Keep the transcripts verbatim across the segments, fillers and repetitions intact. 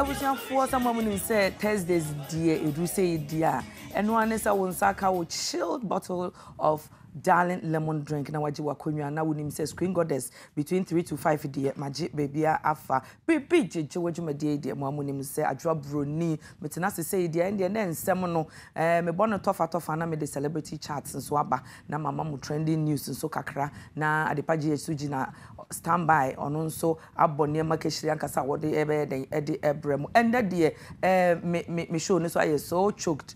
I was young for some woman said Thursdays, dear, it do say dear. And one is I will sack a chilled bottle of Darling Lemon drink. Now, what you are calling and now with him says Queen Goddess between three to five dear, magic baby, alpha, baby, George, my dear, dear, my name say I drop Bruni, but now say the end and then seminal, eh, me born a tough out of anime the celebrity charts and swabba. Now, my mom trending news and so kakra. Now, at the page, Sujina standby on also abonnier Makeshri and Casa, what the ever, the Eddie Ebrem, and that dear, eh, me show, so I so choked.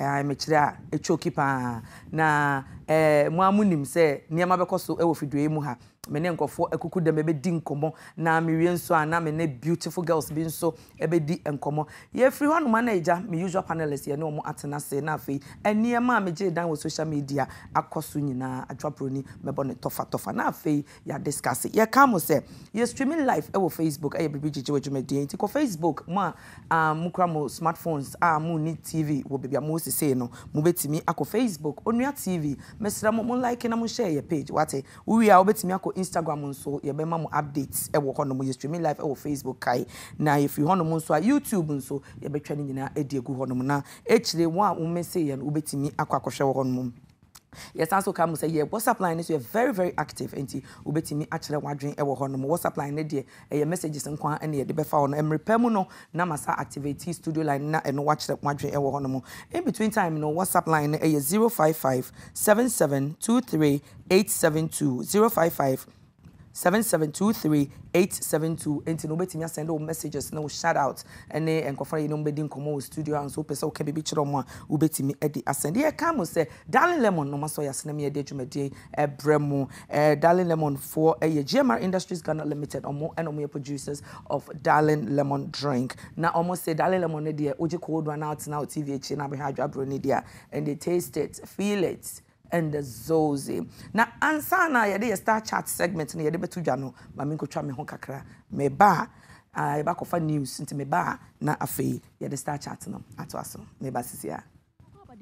I'm a chira, a chokipa. Na, eh, Muamunim say, near my becoso, a wofidu muha. Menenko for a cuckoo, the baby din common. Na Miriam so, and I'm a beautiful girls being so, a baby and common. Ye free one manager, me usual panelists, ye no more atena say nothing. And near mammy J down with social media, a cosunina, a draproni, me bonnet tofa tofa, na fe, ya discuss it. Ye come, say, ye streaming live, over Facebook, a baby George Medin, tickle Facebook, ma, um, mukramo, smartphones, ah, Mooney T V, will be a most say no, move me, ako Facebook, Onua T V, Mister Moon like and I share your page, what a we are obet me, ako Instagram on so, your bema mo updates, a walk on the streaming live or Facebook. Kai now, if you honor so YouTube and so, you're betraying in a dear good honomona. Actually, one woman say and ubeti me aqua kosher on mum. Yes, also come say, yeah, WhatsApp line is you're very, very active, and ubeti me actually wondering a walk on WhatsApp line, a dear, a messages and qua and the befa on Emery Permono, Namasa activate studio line and watch that wondering a walk on in between time, no WhatsApp line a zero five five seven seven two three eight seven two zero five five. Seven seven two three eight seven two. Enti no beti me send all messages, no shout out. And eh and confirm you no bedi nkomo studio and so person can be bichiro mo a beti me e di asend. Here come say Darling Lemon no maso ya sene me e di dwumade e bremu. Eh Darling Lemon for eh G M R Industries Ghana Limited omo and omo producers of Darling Lemon drink. Na omo say Darling Lemon e di oje ko do na out na T V H na be hadwa bro ni dia and they taste it, feel it. And the Zozi. Now, answer now, you a star chat segment, and you did Jano, but me could try me honkakra, me ba, I back of a news into me ba, na afe, you the star chat no, at waso, me ba sisia.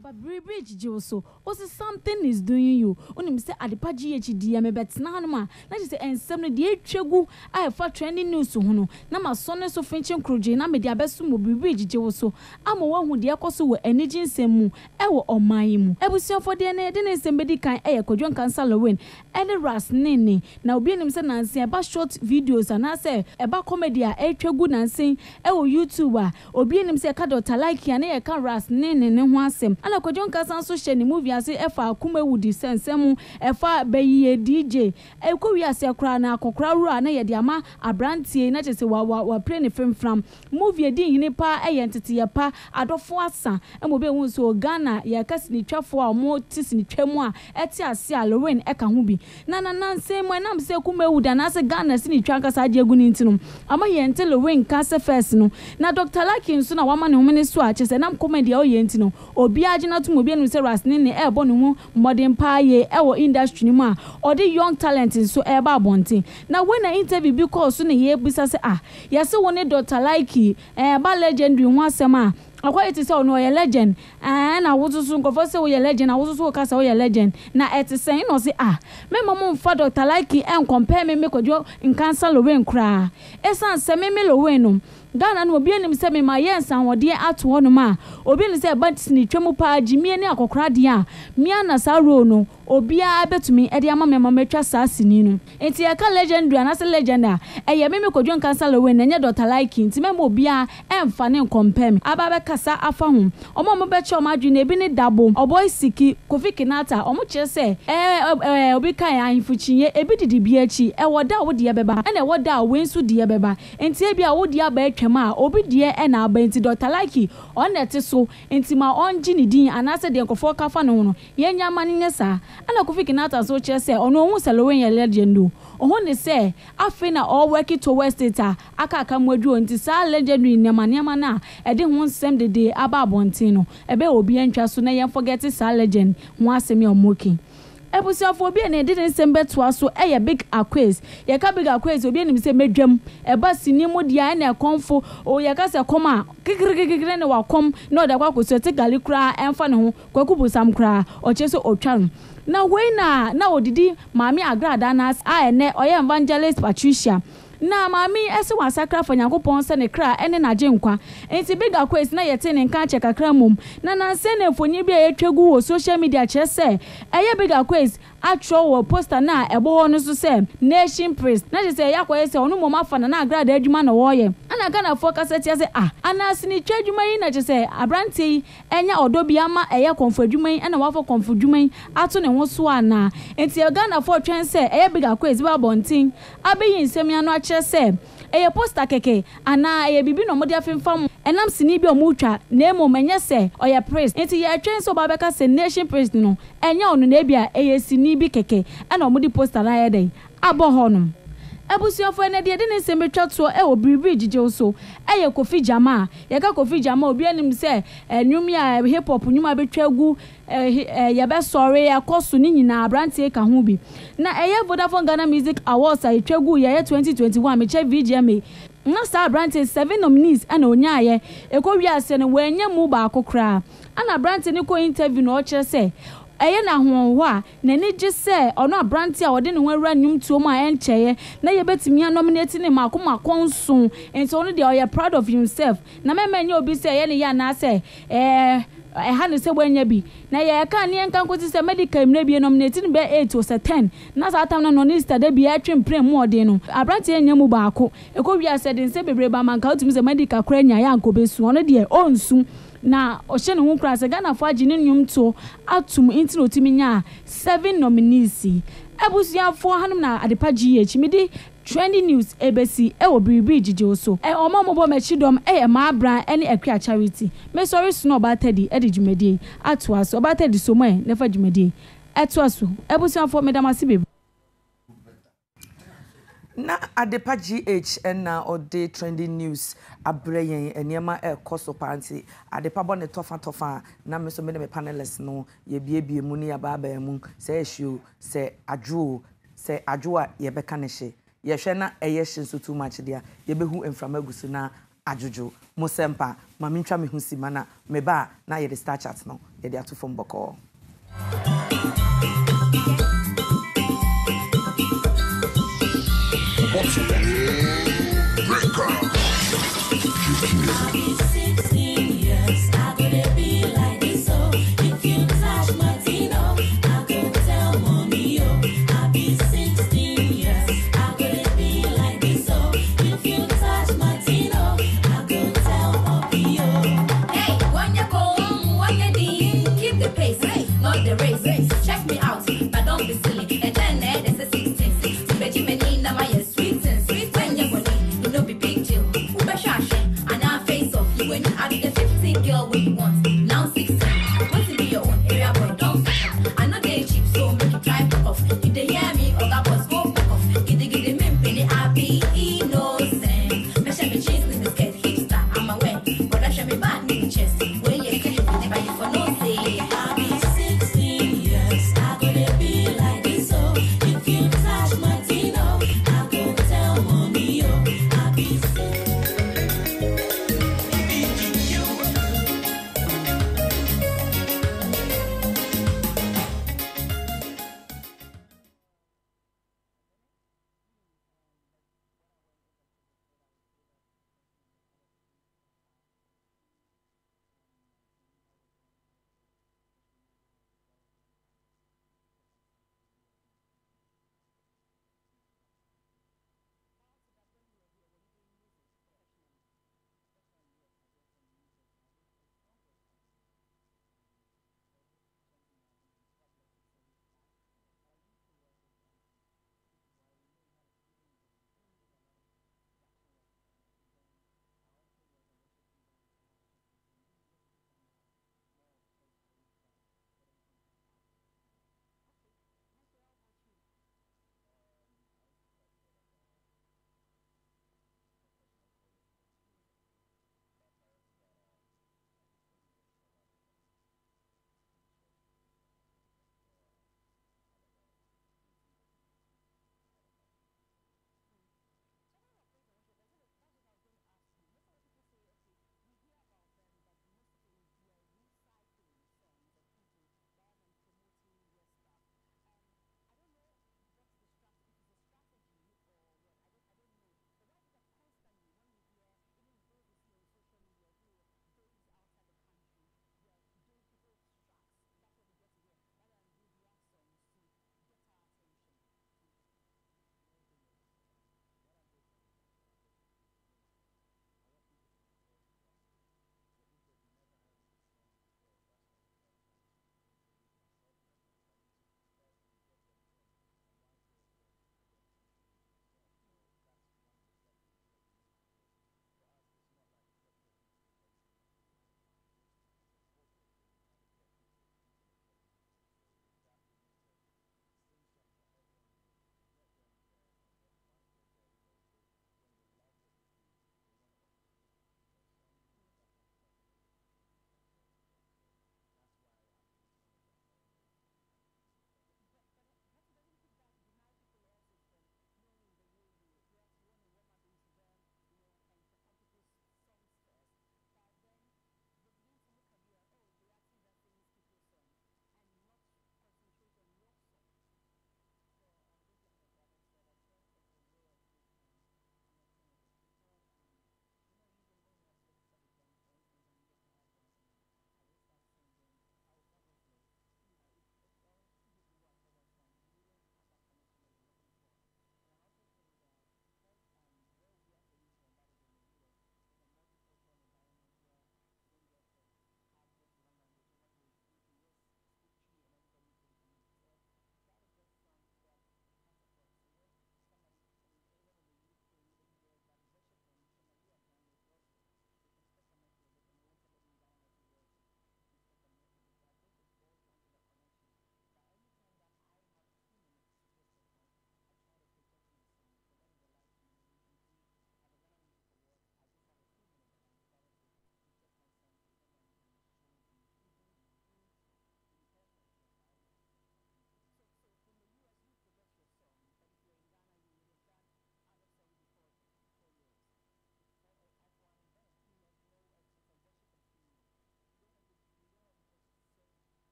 But bridge Joso, also something is doing you. Only Mister Adipa G H D, me bet Nanama. That is the end seventy eight Chegu. I have for trending news to Hono. Now my son is so French and Croge, and I made their best to be bridge Joso. I'm a one who dear Cosso were energy in Semu, Ewa or Maimu. I was young for the end, then is somebody kind air, Cojon Council Owen, and the Ras Nene. Now being himself and say about short videos and I say about comedy, a Chegu and saying, Ewa YouTuber, or being himself Cadota like and air can Ras Nene and one sem. Ana kojon kasan so hye ne movie ase efa akuma wudi sensem efa bayiye D J ekowi ase kra na akokra wura na ye de ama abrantie na chese wa wa play ne film from movie din hini pa eye ntete ye pa adofo asa emobe hu so Ghana ye kasi ni twafo a mo tisi ni twamu a eti ase a Lorraine eka ho bi na na na nsem na mse akuma wuda na ase Ghana si ni twanka sa age aguni ntinu ama ye nte Lorraine kase first no na Doctor Lakin so na wama ne ho ne so a chese na comedy a o ye ntinu obi ajina tumo bi enu se rasne ne ebo ne ho modern paye ewo industry mu a odi young talent so eba abontin na when na interview bi call so ne ye busa se ah yase woni Doctor Likey eh ba legendary ho asem a akwa eti se ono ye legend eh na wozuzu nko fo se wo ye legend na wozuzu ka se wo ye legend na etisen no se ah me mom mfa Doctor Likey en compare me me kodwo nkansa Lowen kra esan se me me Lowen no Ghana no obi anim se me ma yensan wode ato ho no ma obi ni se bantis ni twemu pa jimie ni akokra de a me ana sa ro no obi a betumi e de ama me ma matwa sa sini no enti ya ka legend ana se legend a eye me me kodwon kansa Lowen na nya Doctor Likey enti me ma obi a emfa ne compare me aba be kasa afa ho omo mo be che o madwi na ebi ni dabo oboy siki Kofi Kinata omo che se eh obi kan ahimfu chinye ebi didi bi achi e woda wo de beba na e woda wo nsu de beba enti ebi a wo de aba Kema obi die e na abenti Doctor Likey on nete so intima onji ni din anase de nkofo ka fa no no ye nyama ni nyesa ana Kofi Kinata so che se ono hu se Lowen ye legend o ho ne se afi na all work to west it aka aka mwadwo nti sa legendary nyama nyama na e de ho nsem de de aba abontin no ebe obi antwa so na ye forget sa legend ho asemi omokin Ebusiaphobia ne didn't send bet to us so a big acquays. Yaka big acquays will be in the medium. A bus in Nimudia and a comfo or Yakasa coma. Kikrigan or com, no, the walk was to take a little cry and fun home, Kokubu some cry or Cheso or Chan. Now, when now, did he, Mammy Agradanas, I and Oya Evangelist Patricia. na mami ese wasakra fo yakopon se ne kra ene na gyenkwa enti bigger quest na yete ne nka cheka kra mum na na se ne fonyi bia yetwegu wo social media chese eye bigger quest atwo wo poster na ebo ho no so se nation priest na je se yakwa ese onu mom afa na na grade adwuma na wo ye ana kana fo kasete ase ah ana sini twadwuma yi na je se abranti enya odobi ama eye konfadwuma yi ana wafo konfadwuma yi ato ne ho so ana enti Ghana fo twen se eye bigger quest ba bontin abeyi nsemi ano chese eye poster keke ana eye bibi no mode afemfam enam sini bi omutwa na emu menye se oye priest enti ye atwen so ba beka se nation priest no enya onu na bia eye sini bi keke ana omudi poster na ye den abohonum ebusiofo ene de de ne sembetwato e obiribi gige oso eye Kofi Jama ye ka Kofi Jama obi anim se enwum ya hip hop nwuma betwagu ye be sorry ya koso ni nyina abrantie ka ho bi na eye Vodafone Ghana Music Awards a etwagu ye twenty twenty-one me che V G M A na star brantie seven nominees ana onyaaye ekowia ase ne wanya mu ba akokra ana brantie ne ko interview no okere se eye na honho a nani gye se ono abrante a wode ne ho awura nnwum tuo ma encheye na ye betimi nominate ne makoma konso enti ono de oye proud of himself na memanya obi se ye ne ya na se eh eha ne se wanya bi na ye ka ne enka nkoti se medical mna bi nominate ne be eight or ten na sa atam na no ne stada bi atwem prem ode no abrante enya mu baako ekowia se de nse bebre ba manka otumi se medical kra nya ya nkobesu ono de onsu na ohye ne ho kra se Ghana fo agye ne nnwom to atum inti otimi nya seven nominees abusuafo hanum na adepa gh midi trending news abc e wo biribi gige oso e omo mobo machidom e ma abran ene akwa charity me sorry sno ba thirty e de dwumedie ato aso ba thirty somo e ne fa dwumedie eto aso abusuafo medam asibe na adepa gh and na ode trending news abreyen enema e koso panti adepa bo ne tofa tofa na me so me panelists no ye biebie mu ne ya baaba mu se ehio se adwo se adwo a ye beka ne hye ye hwe na eye hye so too much dia ye behu enframagusu na ajojo mo sempa ma mentwa me hu sima na me ba na ye de star chat no ye de ato fo mboko sixteen years, I couldn't be like this, so if you touch my Tino, I could tell mommy, oh, I'll be sixteen years, I couldn't be like this, so if you touch my Tino, I could tell mommy, oh. Hey, when you come, when you deal, keep the pace, hey, not the race, race, check me out, but don't be silly, and then eh, there's a sixteen, sixteen, but you may need now my sweet and sweet when you're going, you know, be big deal, who be shush. When you add the fifteen girl what you want, now sixteen. Want to be your own area boy, don't stop. I know they cheap, so make you drive back off. If they hear me, or that was go back off. Giddy giddy me, penny, I be innocent. Me shall be chased with the skirt, hipster, I'm aware. But I shall be bad in the chest. When you can't, they buy you for no say. I be sixteen years.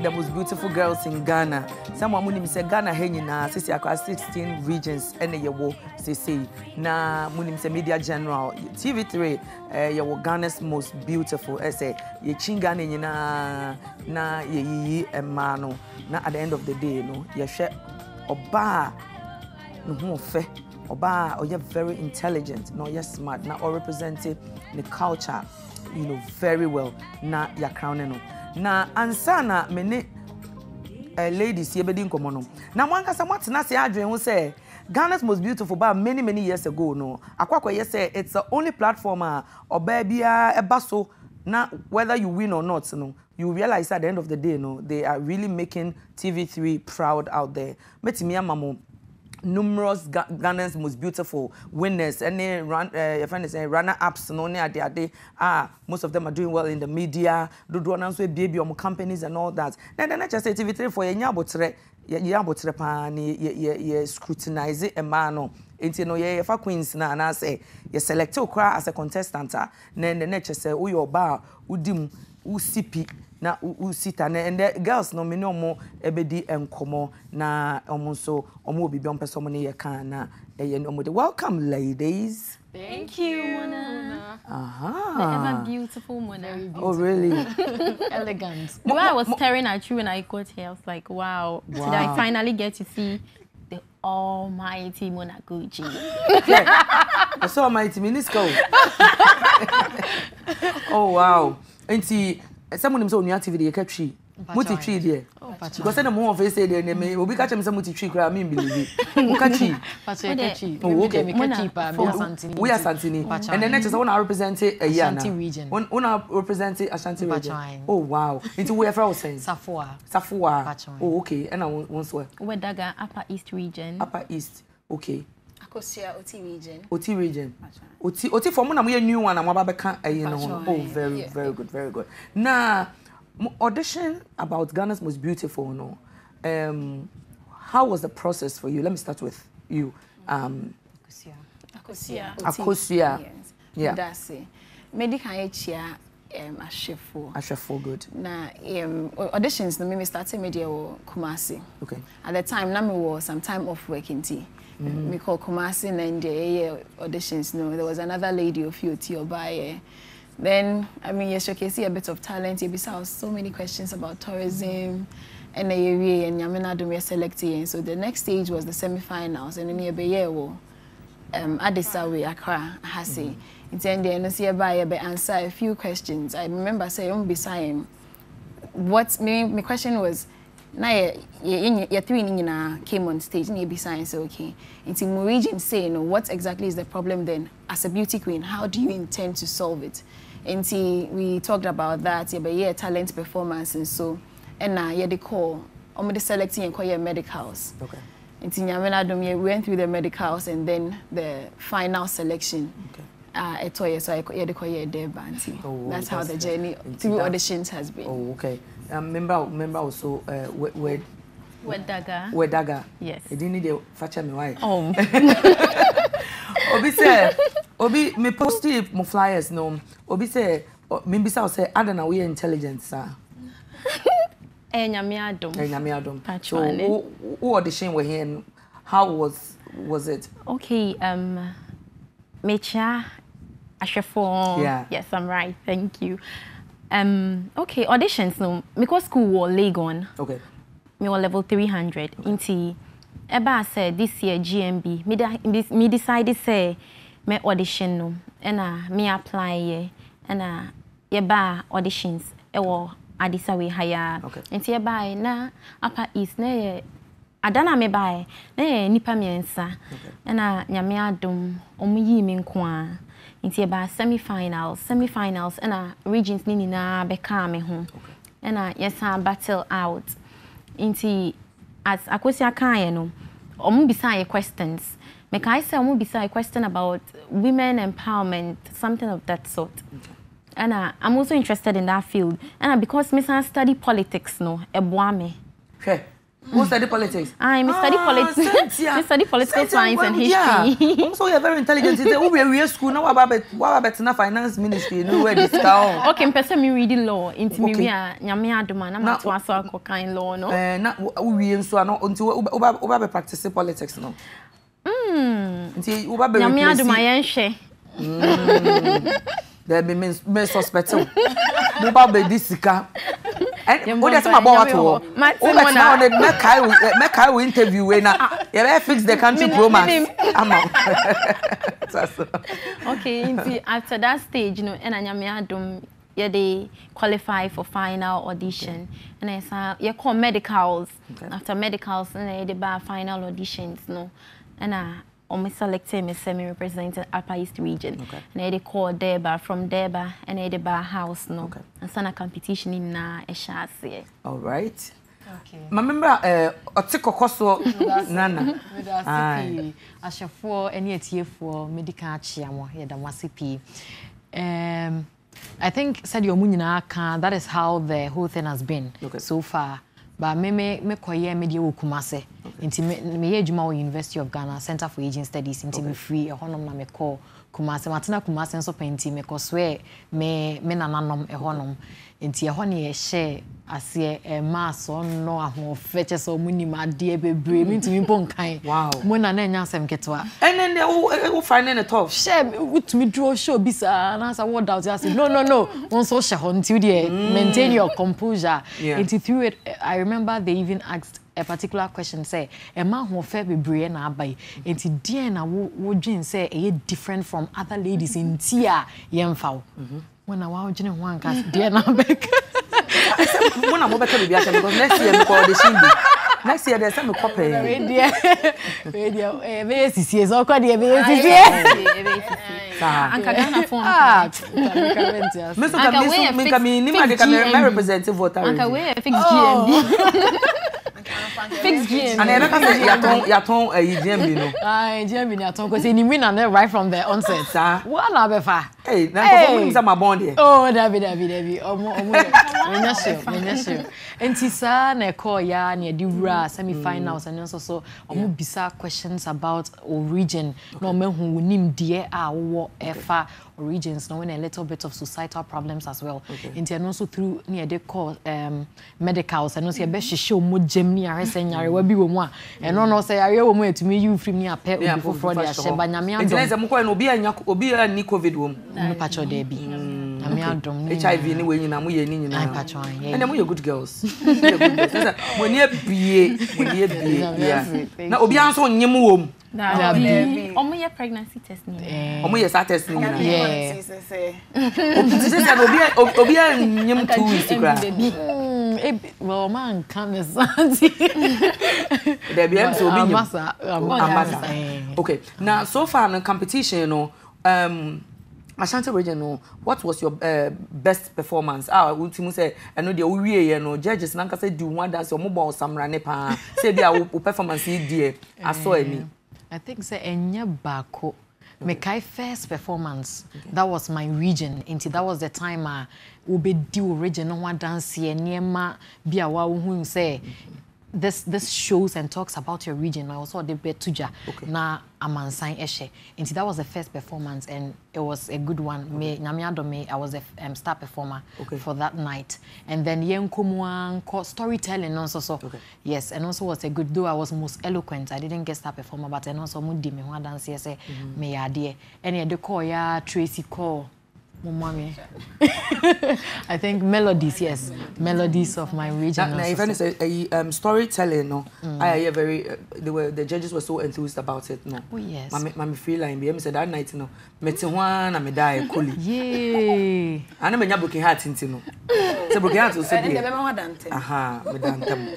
the most beautiful girls in Ghana. Someone said Ghana has sixteen regions and the Media General, T V three, Ghana's most beautiful. I say, na Imano. At the end of the day, no, you share Oba no fe. Oba, or you're very intelligent, no, you're smart, now or representing the culture, you know, very well. Now you're crowning. Now, ansana many ladies here bedin komono. Now, one can somewhat nasty Adrian who say Ghana's most beautiful bar many, many years ago. No, Aquaqua, yes, it's the only platform or baby a basso. Now, whether you win or not, no, you realize at the end of the day, no, they are really making T V three proud out there. Metimia Mamo. Numerous Ghana's most beautiful winners, any run, your friend is runner-ups. No, ah, most of them are doing well in the media. Do do announce with baby or companies and all that. Then then I just say T V three for any about three, any about three pani, ye ye scrutinize a man. Inti no ye fa queens na na say ye select okra as a contestant. Then then I just say who your bar, who dim, who sipi. Na usita na ende girls no me no mo ebedi enkomo na omo so omo obi bom person ne ye kan na eye no mo. Welcome ladies. Thank you, Mona. Aha. Ever beautiful, Mona. Beautiful. Oh really? Elegant. When I was staring at you when I got here, I was like, wow. wow. Did I finally get to see the almighty Mona Gucci? I saw almighty Minisco. Oh wow. Enti someone is on your T V, they catch you. Multi tree there. Because then the more of us say they may be catching some multi tree crab, mean believe it. We are Santini. And the next is one I represent a Ashanti region. One I represent Ashanti region. Oh, wow. Into where I was saying? Safua. Safua. Oh, okay. And I once were. We're Daga, Upper East region. Upper East. Okay. Oti region. Oti region. Oti Oti for me, I'm a new one. I'm about to come. You know. Oh, very, very good, very good. Now, audition about Ghana's most beautiful. No, um, how was the process for you? Let me start with you. Um, Akosia. Akosia. Akosia. Yeah. That's it. Medical care. Um, Ashefo. Ashefo, good. Na um, auditions. No, me started media or Kumasi. Okay. At the time, na me was some time off working tea. Me call Kumasi and the auditions. No, there was another lady of you, Tiobaye. Then I mean, yes, you can see a bit of talent. You besides so many questions about tourism, and the area and Yamina do me selecting. So the next stage was the semi-finals, and then you be here wo, um, Adesawe Accra Hasi. Then the N C A be answer a few questions. I remember saying beside what me my question was. Now, your three Nina came on stage, and you be science, okay. And in Norwegian, say, no, what exactly is the problem then? As a beauty queen, how do you intend to solve it? And we talked about that, yeah, but yeah, talent performance, and so, and now, yeah, they call, I'm going to select and call your medicals. Okay. And we went through the medicals and then the final selection. Okay. Uh, a toy, so I could call you a dead banty. That's how the journey through auditions has been. Oh, okay. Remember, um, remember also, uh, where Daga, where Daga, yes, it didn't need to fetch me. Why? Oh, Obi said, Obi, me posted my flyers. No, Obi said, maybe I'll say, I don't know, we are intelligent, sir. And I'm here, don't I'm here, don't so who, who audition were here and how was was it? Okay, um. Mecha, Ashefo. Yeah. Yes, I'm right. Thank you. Um. Okay. Auditions. No. Because school was Legon. Okay. Me was level three hundred. Inti. Eba said this year G M B. Me me decided say me audition no. Ena me apply ye. Ena eba auditions. Ewo Adisa we hire. Okay. Inti eba na Upper East ne. Adana me bae, ne nipa miensa. Ena nyame adom, omuyi me nkoa. Nti e ba semi-finals, semi-finals ena regions ni nyina beka me ho. Ena yesa battle out. Nti as akosia kan ye no, omu bisaye questions. Me kai say omu bisaye question about women empowerment, something of that sort. And okay. I'm also interested in that field. And because me san study politics no, e boa me. Okay. Who studied politics? I ah, studied politics. I studied political science and history. Yeah. So you're very intelligent. It's a real school. Now about about finance ministry. You know where this town. Okay, person me reading law. Into me, I am a man. I'm not one so kind law. No. Eh, na we in so I no until we we we practice politics no. Hmm. Until we be. I am a man. There be men men suspecting. We be this sika. And what is my boy at all? My Kai interview when I fix the country romance. Okay, after that stage, you know, and I am yeah, they qualify for final audition, and I saw you call medicals after medicals, and they buy final auditions, no, and I. I'm selected as semi representing Upper East region. Okay. And they call Deba from Deba and Edeba house no. Okay. And so a competition in uh Eshasi. All right. Okay. Remember uh Otiko Koso Nana. With us P Asha four and yet here for medical chiamo here the Masipi. Um I think said your munina can that is how the whole thing has been okay. so far. But me me me koye me di ukumase. Inti me me yejuma University of Ghana Center for Aging Studies. Inti me free. Ehonom na me ko kumase. Matina kumase nso penti me ko swe me me nananom ehonom. Inti ehoni eshe asye emaso no ahon feche so muni madie bebre. Inti me ponkai. Wow. Muna na nyanse mketwa. And then they who finding it tough. She to me draw show bisa. And as I walked out, I said no no no. Onso she until there maintain your composure. Inti through it I remember they even asked a particular question say a man who fair be brain abai enti dear na wo dwen say e different from other ladies in tia yemfaw when I wa dwen ho anka dear na back when I mo back be biache because next year me call the shindi next year there's some copy we dear we dear e be sisi so call dear be sisi e be sisi anka Ghana phone ah mister mister me come in me the representative voter anka we fix G M D fix G M B. And I can say yaton yaton eh G M B no. Ah G M B yaton because any win and right from the onset. Sir. What na be fa? Hey, na go win say my bond here. Oh, David David David. Omo omo. Menya show, menya show. Enti sa na call ya na di wura semi finals and so so omo bisa questions about origin. No men hu nim de a wo efa origins no and a little bit of societal problems as well. Enti and also through near the call um medicals and also be show mo Germany are saying are we be we mo and no no say are we mo to me you free me appear before fraud ya she ba nyame adom. Enti say mo ko na obi anya obi ani covid wo no patcho there be. Nyame adom ni H I V ni we nyina mo ye ni nyina. Nyame patcho an. And mo you good girls. You good girls. Mo ni abie, mo ni abie. Na obi anso nyem wo mo. That baby. Omo ye pregnancy test ni. Omo ye sa test ni na. Yeah. Obi obi nyem two weeks kra. Well, man, come as Santi. There be so many. Okay, now so far in competition, no, um, Ashanti regional. What was your uh, best performance? Ah, ultimately say, I know the Oye, you know, judges. Nanka say, do you want that? So mobile samra nepa. Say they are performance here. I saw any. I think say enya bako. My first performance, okay. That was my region. Inti that was the time I obedi original one dance here near ma biawa who say this this shows and talks about your region. I also did betuja na amansan eshe. Inti that was the first performance and it was a good one. Me nyamiado me I was a um, star performer okay. for that night. And then yenkomuan storytelling also so okay. yes and also was a good though I was most eloquent. I didn't get star performer but and also mudi me one dance here say me yade. And the call ya Tracy call. I think melodies, yes, melodies of my region. Now, if any say um, storytelling, no, mm. I, I very uh, they were the judges were so enthused about it, no. Oh yes. Mami, mami feel like me. I said that night, no, me ti one, I me die kuli. Yay. I no me nyabu ki heart inti no. Se broken heart also dey. Aha, me dance.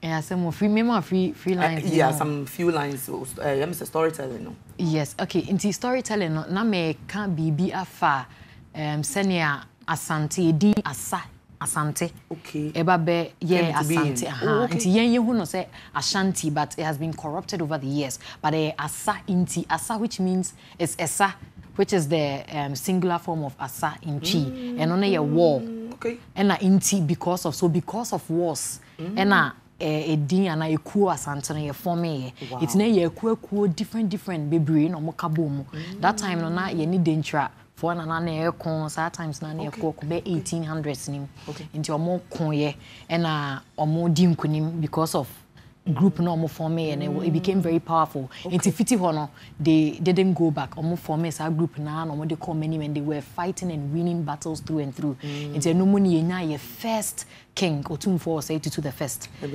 Yeah, some free, maybe free, free lines. Yeah, some few lines. I me say storytelling, no. Yes, okay. Inti storytelling, no. Na me can be be afar. Um, senior Asante, di asa Asante. Okay. Ebabe, yeah, Asante. Aha. Inti yen yen who no say Ashanti, but it has been corrupted over the years. But uh, asa inti asa, which means it's esa, which is the um, singular form of asa inchi, mm. and only a war. Okay. And uh, inti because of so because of wars, mm. and uh, a din and a kuo asantene ye form ye it na ye kuo kuo different different bebre no mokabomu that time no na ye ni dentra for na na na e kon sometimes na na e kuo be eighteen hundreds nim into omo kon ye and na omo di nkunim because of group normal for me and it, it became very powerful. Okay. In Tifiti Hono, they, they didn't go back. Omo for me, our group now, omo they call many men. They were fighting and winning battles through and through. Mm. It's a no money in your first king or two four say to to the first. I,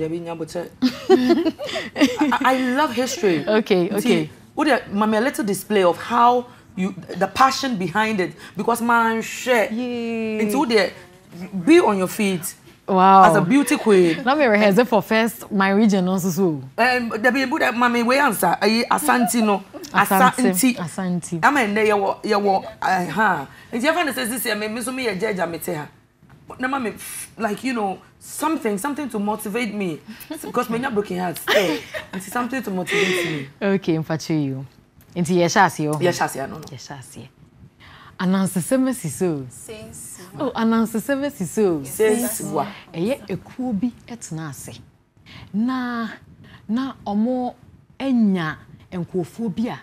I love history. Okay, okay. What a mommy, little display of how you the passion behind it because man share into the be on your feet. Wow. As a beauty queen. Let me rehearse it for first, my region also so. Um, the people that mommy we answer, Ashanti no. Ashanti. Ashanti. I mean, they were, they were, huh. If you ever says this, I mean, me a judge, I meet her. But no, mommy, like you know, something, something to motivate me, because me not broken hearts. Hey, it's something to motivate me. Okay, in fact, you. Into yeshasi. Yeshasi, no, no. Yeshasi. Announce the service is so. Since oh, announce the service is so. Since what? Eye ekuobi etna ase. Na na omo enya enkuofobia.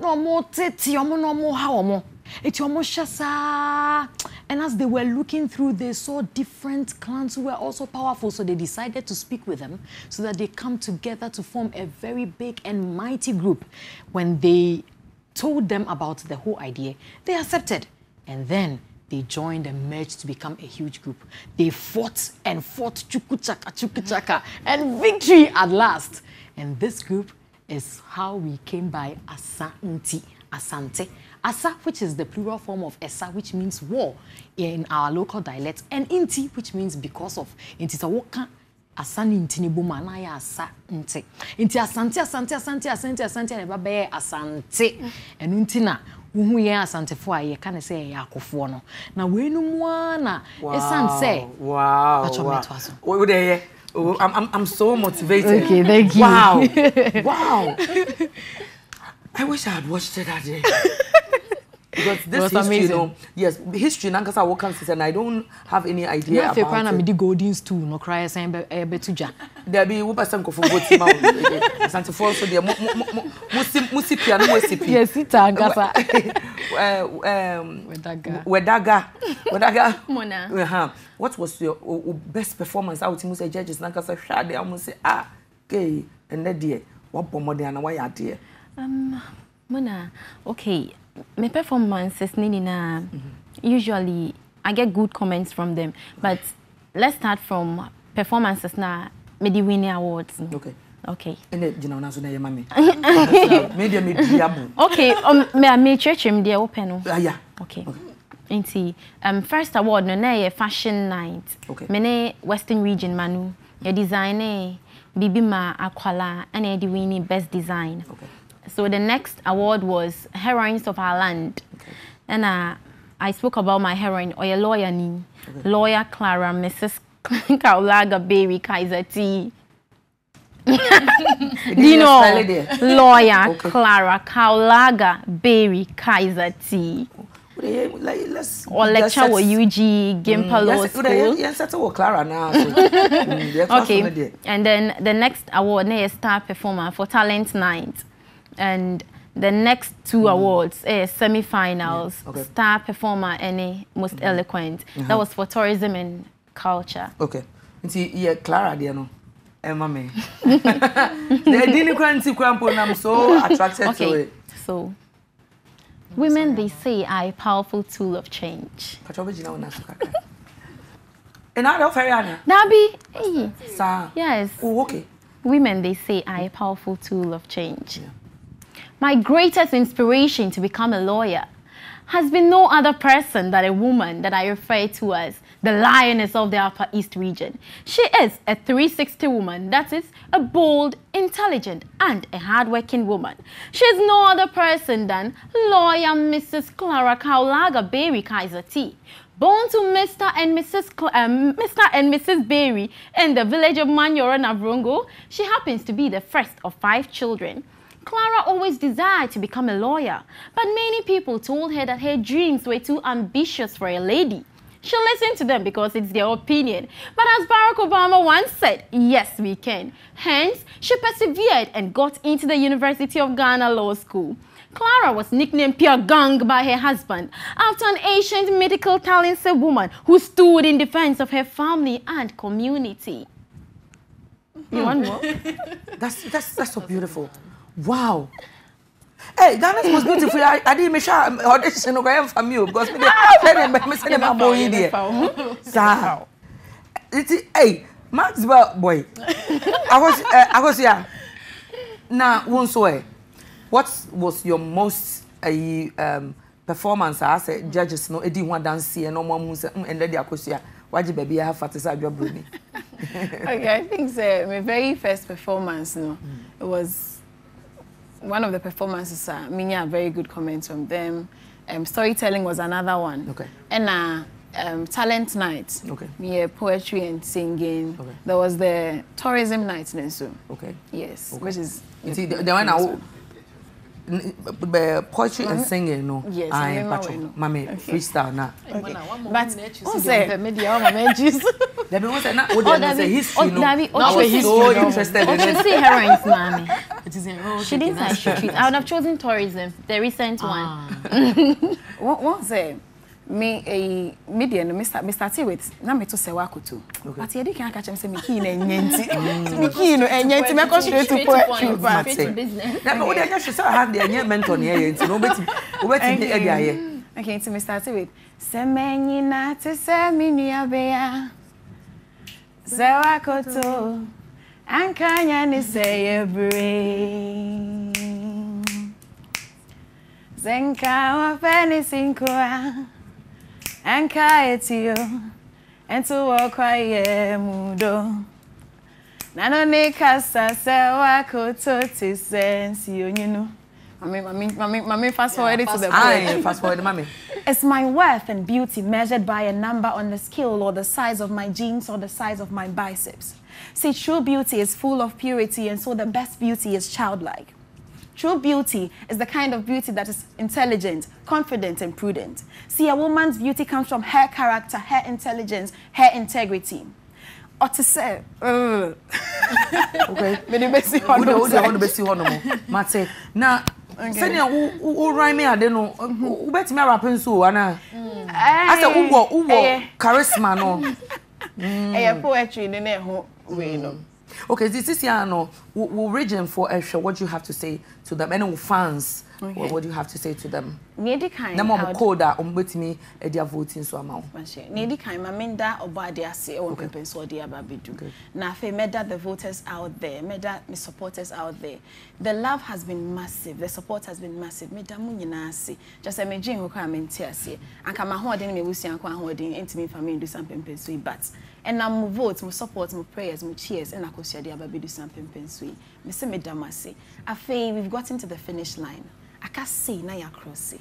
Na omo tete omo no omo ha omo. Eti omo shasa. And as they were looking through, they saw different clans who were also powerful. So they decided to speak with them so that they come together to form a very big and mighty group. When they told them about the whole idea, they accepted. And then they joined and merged to become a huge group. They fought and fought chukuchaka, chukuchaka, and victory at last. And this group is how we came by Asante. Asante. Asa, which is the plural form of Esa, which means war in our local dialect, and Inti, which means because of. Inti Sawoka. Asani intinibu manaya asante. Inti asante, asante, asante, asante, asante, nebabe asante. And untina, uhuye asante fwa ye kane se ya kufuono. Na wenu mwana, asante. Wow. That's what it was. What would I? I'm I'm so motivated. Okay, thank you. Wow. Wow. I wish I had watched it that day. Because this history, amazing. You know, yes, history, Nankasa Walkans, and I don't have any idea about it. If you midi Goldings too, no cry, saying Betuja. There be Uber Sanko for both mouths. Santa Force, dear Musipi and Musipi. Yes, it's Angasa. Wedaga. Wedaga. Wedaga. Mona. What was your best performance out in Musa judges? Nankasa Shadi, I must say, ah, gay, and that dear. What Pomodi and why are dear? Um, Mona, okay. My performances, Nina, usually I get good comments from them. But let's start from performances now. Maybe winning awards. Okay. Okay. And then, you know, now so now your mommy. Maybe me diabo. Okay. Um, may me church him there open. Ah yeah. Okay. Inti, um, first award no na your fashion night. Okay. Mene Western region manu your designer Bibima Akwala and Eddie winning best design. Okay. So the next award was Heroines of Our Land. Okay. And uh, I spoke about my heroine, or your lawyer, Nii. Okay. Lawyer Clara, Missus Kaulaga Barry Kaiser T. Dino, lawyer okay. Clara Kaulaga Barry Kaiser T. Like, let's, or lecture with U G, Gimpa Law School. Yes, that's all Clara now. Okay, and then the next award, a star performer for Talent Night. And the next two mm. awards, eh, semi-finals, yeah. Okay. Star performer and eh, most mm. eloquent. Uh-huh. That was for tourism and culture. Okay. See, yeah, Clara, dear, no, Emma me. The eloquent and I'm so attracted okay. to it. So, women, they say, are a powerful tool of change. Nabi, eh. Yes. Oh, okay. Women, they say, are a powerful tool of change. Yeah. My greatest inspiration to become a lawyer has been no other person than a woman that I refer to as the lioness of the Upper East region. She is a three sixty woman, that is, a bold, intelligent, and a hardworking woman. She is no other person than lawyer Missus Clara Kaulaga Barry Kaiser T. Born to Mister and Missus Cl um, Mister and Missus Barry in the village of Manyora, Navrongo, she happens to be the first of five children. Clara always desired to become a lawyer, but many people told her that her dreams were too ambitious for a lady. should listen to them because it's their opinion. But as Barack Obama once said, yes, we can. Hence, she persevered and got into the University of Ghana Law School. Clara was nicknamed Pia Gang by her husband after an ancient medical talented woman who stood in defense of her family and community. You want more? That's, that's, that's so beautiful. Wow. Hey, Ghana's most beautiful. I, I didn't make sure I'm auditioning I am from you because I'm sending my boy in there. Hey, Maxwell, boy. I was, uh, I was, yeah. Now, once away. What was your most uh, um, performance? I said, judges, no, I didn't want to see, and no more music. And then they are questioning, why did baby have to say your brother? Okay, I think uh, my very first performance, no, mm. it was one of the performances. Uh, Minya, very good comments from them. Um, storytelling was another one. Okay. And uh, um, talent night. Okay. Yeah, poetry and singing. Okay. There was the tourism night, Nensu. Okay. Yes, okay. Which is you see, the, the, the one I. Poetry and singing, no. Yes, I am patron. Mammy, freestyle now. But who said the media? All my mentions. There was an old history. No, I was so interested in it. See heroines, Mammy. She didn't say she treat. I would have chosen tourism, the recent one. What was it? Me a media no Mister Mister T with Namito Sewakutu. But you can't catch him saying Mikino and Yanti. Mikino and Yanti, my constraint to business. Now, what I just saw have the young mentor here, no better. What in the area here? Okay, to Mister T with Semenina to Seminia Bea Sewakutu and Kanyan say a brain. Zenka of anything. And kaetio, and to walk away mudo. Nano ne kasa se wakoto to sense you, you know. Mommy, mommy, mommy, mommy, fast forward it to the point. Fast forward, mommy. Is my worth and beauty measured by a number on the scale or the size of my jeans or the size of my biceps? See, true beauty is full of purity, and so the best beauty is childlike. True beauty is the kind of beauty that is intelligent, confident, and prudent. See, a woman's beauty comes from her character, her intelligence, her integrity. Oti se. Okay. Meni besi hono. Ude ude hono besi hono mo. Mate. Na. Seni a u u u rhyme adeno. U beti me rapin so ana. Asa ugo ugo charisma no. Eya poetry nene ho we no. Okay, this is Yano. We'll region for Esha. What do you have to say to them? And fans, okay. What do you have to say to them? Needy kind. Them on Koda, on with me, they are voting so amount. Needy kind, I mean that about their say on people so they are babidu. Now, if I made that the voters out there, made that the supporters out there, the love has been massive, the support has been massive. Made that muninasi. Just a imagine who come and tear see. And come holding me, we see and come holding into me family do something pensui, but. And I move vote, my support, my prayers, my cheers, and I could share the other do something pensui. Mister Medamasi, I feel we've gotten to the finish line. I can't see now you're crossing.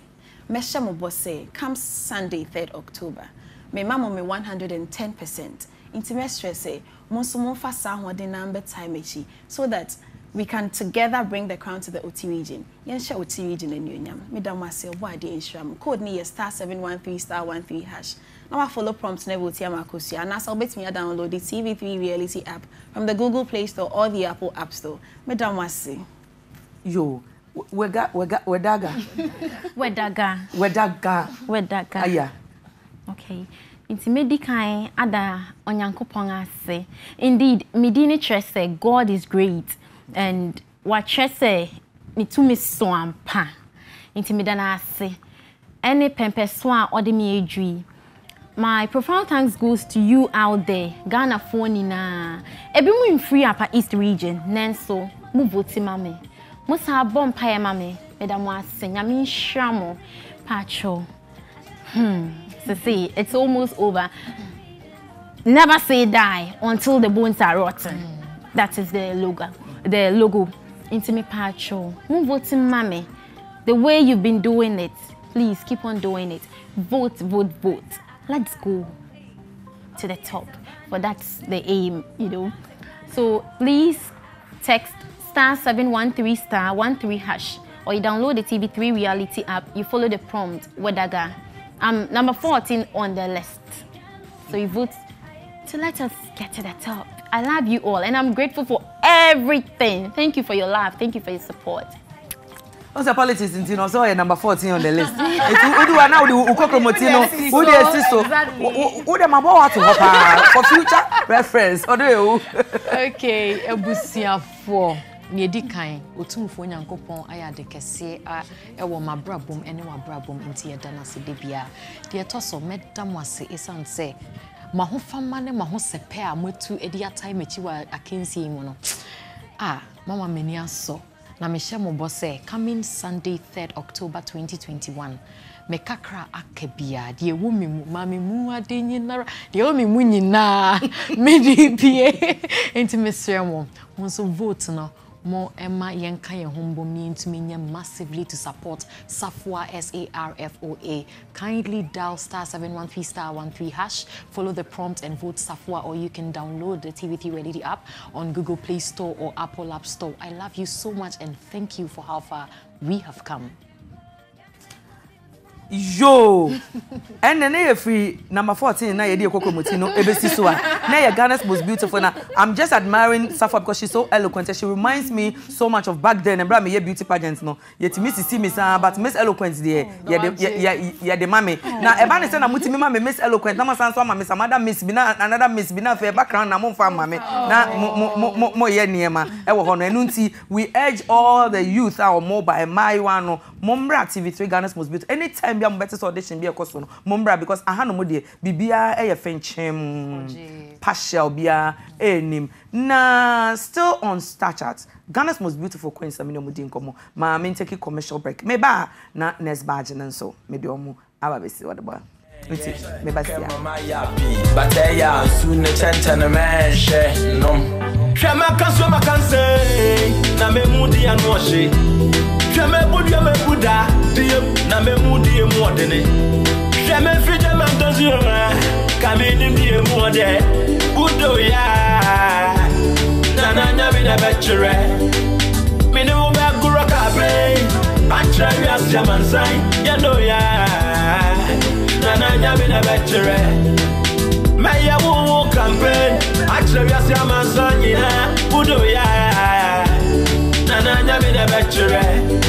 Mesha Mobose, come Sunday, third of October. My mama me one hundred ten percent. Intimestre say, Monsumo Fasa, what the number time echi, so that we can together bring the crown to the Oti region. Yensha Oti region and Yunyam. Medamasi, why the Inshram? Code near star seven one three star one three hash. Now I follow prompts and I will tell Makosia. And as I'll bet me, I download the T V three reality app from the Google Play Store or the Apple App Store. Medamasi. Yo. Wega, wega, wedaga. Wedaga. Wedaga. Wedaga. Aya. Okay. Intimidi kai ada onyankopon ase. Indeed, midini trese God is great and wa trese nitumi so ampa. Intimidana ase. Ene pempeswa odemi edwi. My profound thanks goes to you out there. Ghana phone na. Ebimu in free Upper East region. Nenso mu voti mame. Musa bomb pie, mammy, Madame Wassin, I mean, Shamo, Pacho. Hmm, so see, it's almost over. Never say die until the bones are rotten. Mm. That is the logo. The logo. Intimate Pacho. Move voting, mammy. The way you've been doing it, please keep on doing it. Vote, vote, vote. Let's go to the top. But that's the aim, you know. So please text. Star seven one three star one three hash, or you download the T V three reality app, you follow the prompt, Wedaga. I'm number fourteen on the list. so you vote to let us get to the top. I love you all and I'm grateful for everything. Thank you for your love. Thank you for your support. What's your politics in Tino? So you're number fourteen on the list. Who do I now do? Who do Who do you Who do I for future reference? Okay, Ebusia four. Niedikai, Otumfoni and Copon, I had the Cassia, a woman brabum, and one brabum in Tiadana Sidibia. The Atosso, Madame was and say, Mahofa Mane Mahose pair, Mutu, Edia time, Matua, Akinsi Mono. Ah, Mamma Menia so. Namisha Mobose, coming Sunday, third October twenty twenty-one. Mekakra akebia, the woman, Mammy Mua Dinina, the only Munina, Midi P A, into Miss Sermon. Once a vote now. More Emma Yankai and Humbo mean to me massively to support Safwa S A R F O A. Kindly dial star seven one three star one three hash, follow the prompt and vote Safwa, or you can download the T V three Reality app on Google Play Store or Apple App Store. I love you so much and thank you for how far we have come. Yo, and then if we number fourteen, now you're Mutino, Ebesisua. Now you're Ghana's most beautiful. Now I'm just admiring Safwa because she's so eloquent. She reminds me so much of back then. And brought me your beauty pageants. No, yet Miss see me, but Miss Eloquent there. Yeah, yeah, yeah, the mammy. Now Evan is saying I'm Mutima, mammy, Miss Eloquent. Now my son's mama, Miss Amada, Miss Bina, another Miss Bina for background. Now more farm, mammy. Now more more more more year near ma. We urge all the youth, our mobile, my one, Mombra T V three, Ghana's most beautiful. Anytime. I'm better so this be a question. Mumbra because I had no idea. Bibia, a fenchem, partial bia, a name. Nah, still on Star Chart. Ghana's most beautiful queen. Some no mudi in komo. Ma, I'm taking commercial break. Meba na next badge and so. Maybe omu ababesi wadaba. Meba siya. But they are soon a chant and a man share. No. Shema kanso ma kanse. Na me mudi anwashi. Jamais bouddhi me bouddha, Dieu n'a même moudi et moi donné. Jamais fui jamais dans une main, Camille dit et moi d'elle. Boudoya, Nana n'a bachelor. Mais nous on va courir à play. Acharias Jamansain, Yadoya, Nana n'a bien bachelor. Mais y'a mon campagne, Acharias Jamansain, Boudoya. I'm not a bachelor.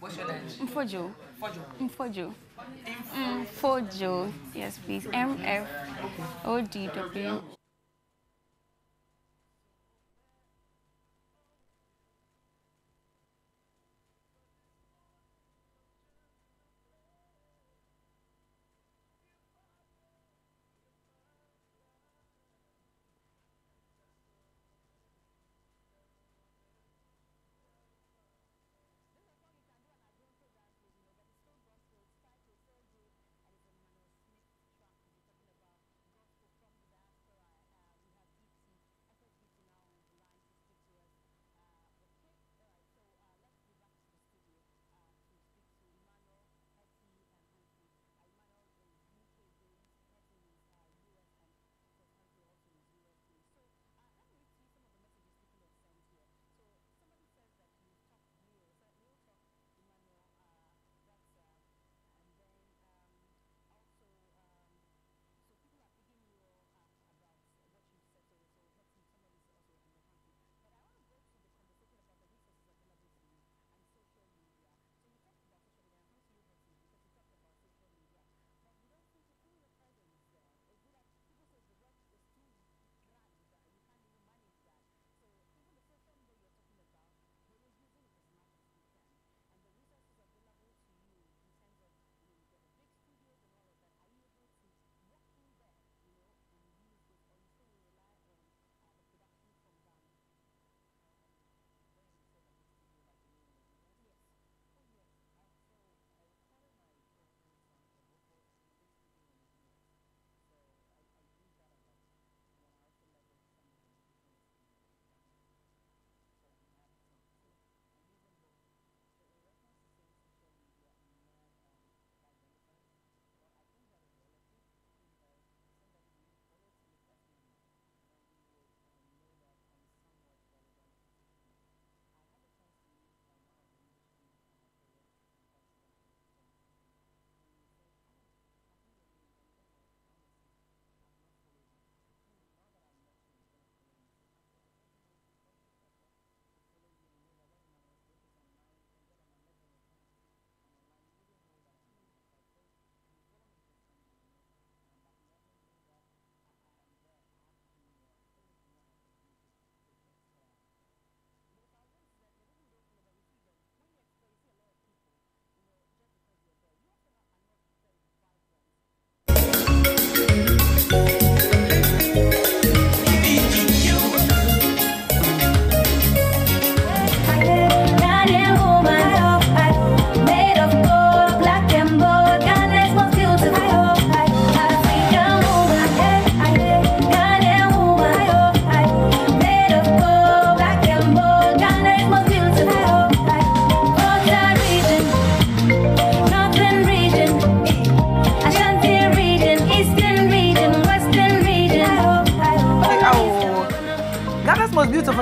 What's your name? Mfojo. Mfojo. Mfojo. Mfojo. Yes, please. M F O D W.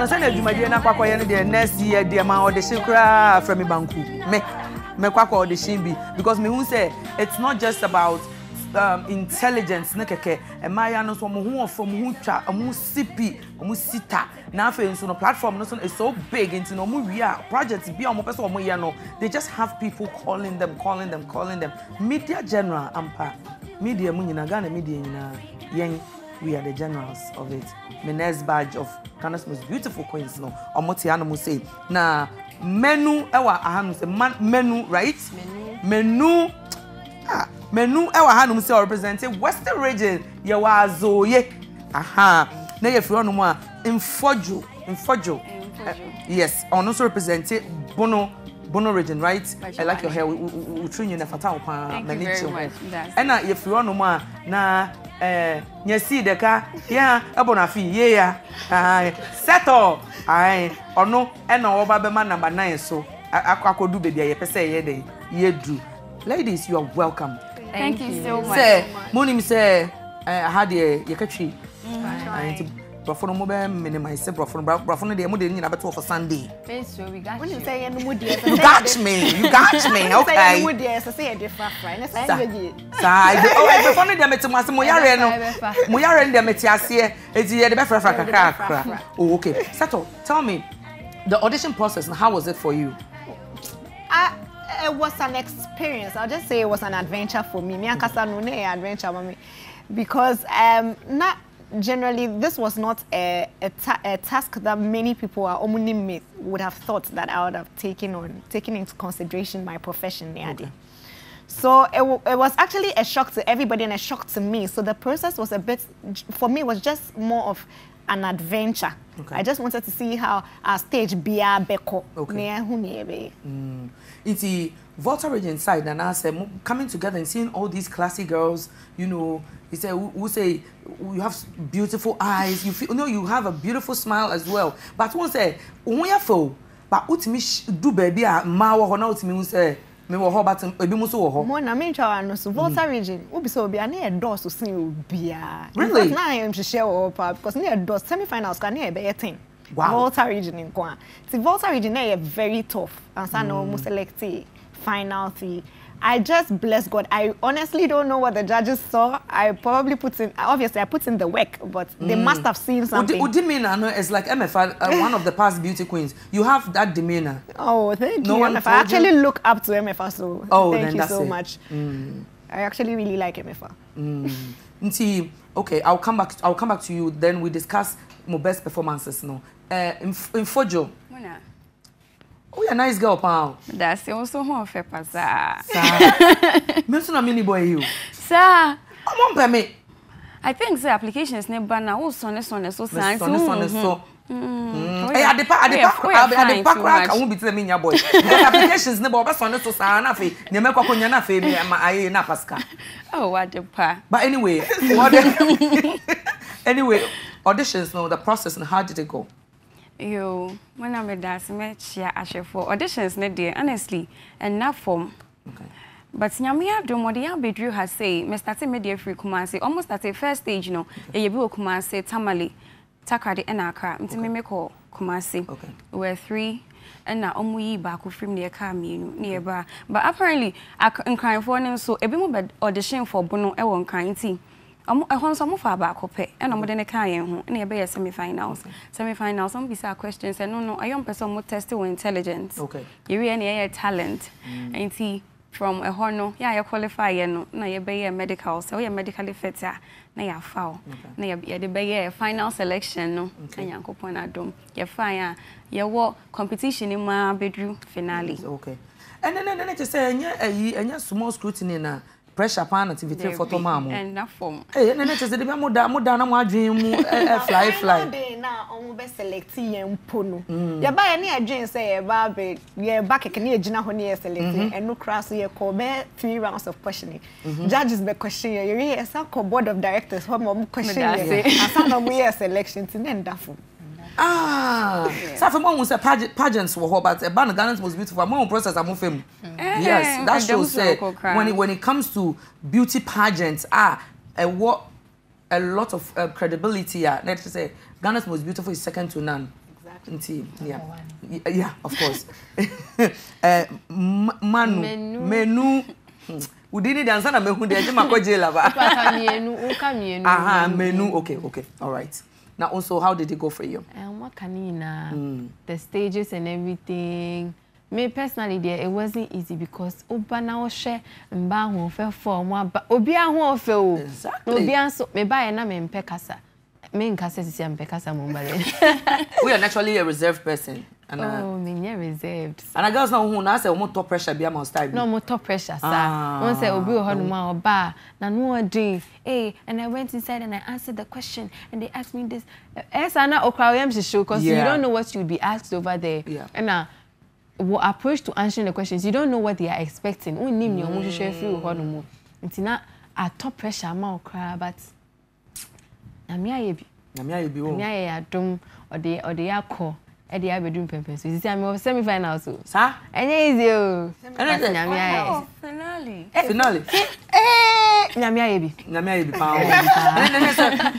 concerned that you might be an aquarium the next year, the amount of the shikra from a banku. Me, me kwako or the shimbi. Because me who say it's not just about um, intelligence, nekeke. And my anos from who from who cha, who sipi, who sita. Now for instance, platform no is so big. Into no more projects be on more person more yano. They just have people calling them, calling them, calling them. Media General ampa. Media muni nagana media ina yeng. We are the generals of it. My next badge of Ghana's most beautiful queens, no. Omotiano must say. Na menu ewa ahanu se menu right? Menu. Ah, menu ewa ahanu se representing Western region. Yewa azo ye. Aha. Na ye fi onu ma infojo, infojo. Yes, on also representing Bono. Bono region, right? I like your hair. We we train you in a fatal pan. Thank you very much. And now if you want to know, na eh, you see the car, yeah, abona fi, yeah, yeah. Settle, aye. Or no, and now over man number nine. So I I could do baby. I pese ye de ye do. Ladies, you are welcome. Thank you so much. Say, morning, say, I had ye ye catchy. Brafon mobe minimize brafon brafon dey mo dey nyina beto for Sunday. So we got you. You got me. You got me. Okay. You mo dey so say e dey far far. Na say dey. Sai. Oh, brafon dey meti mo ase mo yare no. Mo yare dey meti ase e dey dey be far far kakra kakra. Oh, okay. Sato, tell me the audition process and how was it for you? I it was an experience. I'll just say it was an adventure for me. Me and Kasa no na adventure mommy because um na generally, this was not a, a, ta a task that many people are omni would have thought that I would have taken on, taken into consideration my profession. Okay. So it, w it was actually a shock to everybody and a shock to me. So the process was a bit, for me, was just more of an adventure. Okay. I just wanted to see how our stage bia beko. Okay. Mm. It's the Volta region side, and I said coming together and seeing all these classy girls, you know. He said, "We say you have beautiful eyes. You feel, you know, you have a beautiful smile as well. But one say, when you feel, but utimi do baby a mawo ho na utimi un say me wo ho but ebi mu so wo ho." Mo na me twa no so Volta region. Obi so obi na e do so sin obi a. Really? Na I am to share all part because na e do semi-finals ka na e be ten. Wow. Volta region in Ghana. The Volta region na e very tough. And so no mo select the final three. I just bless God. I honestly don't know what the judges saw. I probably put in, obviously I put in the work, but mm. they must have seen something. What do you mean? It's like M F, uh, one of the past beauty queens. You have that demeanor. Oh, thank no you, M F. I actually you? look up to M F, so oh, thank you so it. much. Mm. I actually really like M F. Mm. Okay, I'll come back. I'll come back to you. Then we discuss my best performances. No, uh, in, in Fojo. Oh, you're a nice girl, pal. That's also how I feel, sir. Sir, me also na mini boy you. Sir, come on, me. I think the application is never now. Oh, so ne so ne so sir. So ne so ne so. Hey, at the park, at the park, at the park, I won't be telling mini boy. The application is never. But so ne so sir, na fe. Ne me kwa konya na fe me ma aye na paska. Oh, what the park. But anyway, anyway, auditions. No, the process and how did it go? Yo, when I'm a dancer, I cheer for auditions. Not there, honestly, and not form. Okay. But Nyamia do more. The Abidru has say, Mister T made the free command. Almost at the first stage, no. Okay. Eyebu command say Tamale, Takadi and Akra. Mti me me ko command say. Okay. We're three, and now Omuyi back with film the academy nearby. But apparently, I am crying for them. So ebi mo be audition for Bono. I want crying tea. I'm going to move back up here, and I'm going to carry him. And he'll semi-finals. Semi-finals. Some bizarre questions. And no, no, I am person who tests your intelligence. Okay. You really have talent, and see from a honor. Yeah, you qualify. You know, now you be a medical. So you medically fit. Yeah, now you foul. Now you you be a final selection. No, and you go on a drum. You fire. You walk competition in my bedroom finale. Okay. And then, then, just say, any, any, any small scrutiny na. Pressure pan at T V three for Tomamo. And that form. Eh, and then it is the Moda Modana Madrim fly fly. Now, on best selecting and Pono. You buy any Jane say a barber, you're back a Canadian honey selecting, and no crass here call bear three rounds of questioning. Judges be questioning, you hear some board of directors, home of questioning, and some of we are selections in and that form. Ah, so for mom was a pageants were but a banner Ghana's most beautiful. Mom process I'm with him. Yes, that shows uh, when it, when it comes to beauty pageants, ah, a what a lot of uh, credibility. Ah, let's say Ghana's most beautiful is second to none. Exactly. Nti, yeah. One. Yeah, of course. uh, manu. Menu. Menu. Udini dansana mehundi ajima koje lava. Pata mienu, uka mienu. Aha, menu. Okay, okay. All right. Now also, how did it go for you? Um, what kanina? Mm. The stages and everything. Me personally, dear, it wasn't easy because Obana was share and bang on fair form, but Obia won't fail. Exactly. Obian so me buy and I'm in Pekasa. Me in Casa is in Pekasa Mumbale. We are naturally a reserved person. And oh, me yeah reserved. And I guess now who now say no more top pressure be among style. No more top pressure, sir. Once say Obi hold my or bar, na no drink. Hey, and I went inside and I answered the question, and they asked me this. Yes, I know Okrawem is show because you don't know what you'd be asked over there. Yeah. And now. What approach to answering the questions, you don't know what they are expecting. We need your own to share free with Honomo. It's not a top pressure, I'm cry, but Namia Ebi. Namia Ebi, Namia Dum, or the or the Yako, Eddie Abedum Pempers. So you see, I'm semi final so. Sir? And easy. Namia finale. Finale. Eh, Namia Ebi. Namia Ebi, Pao.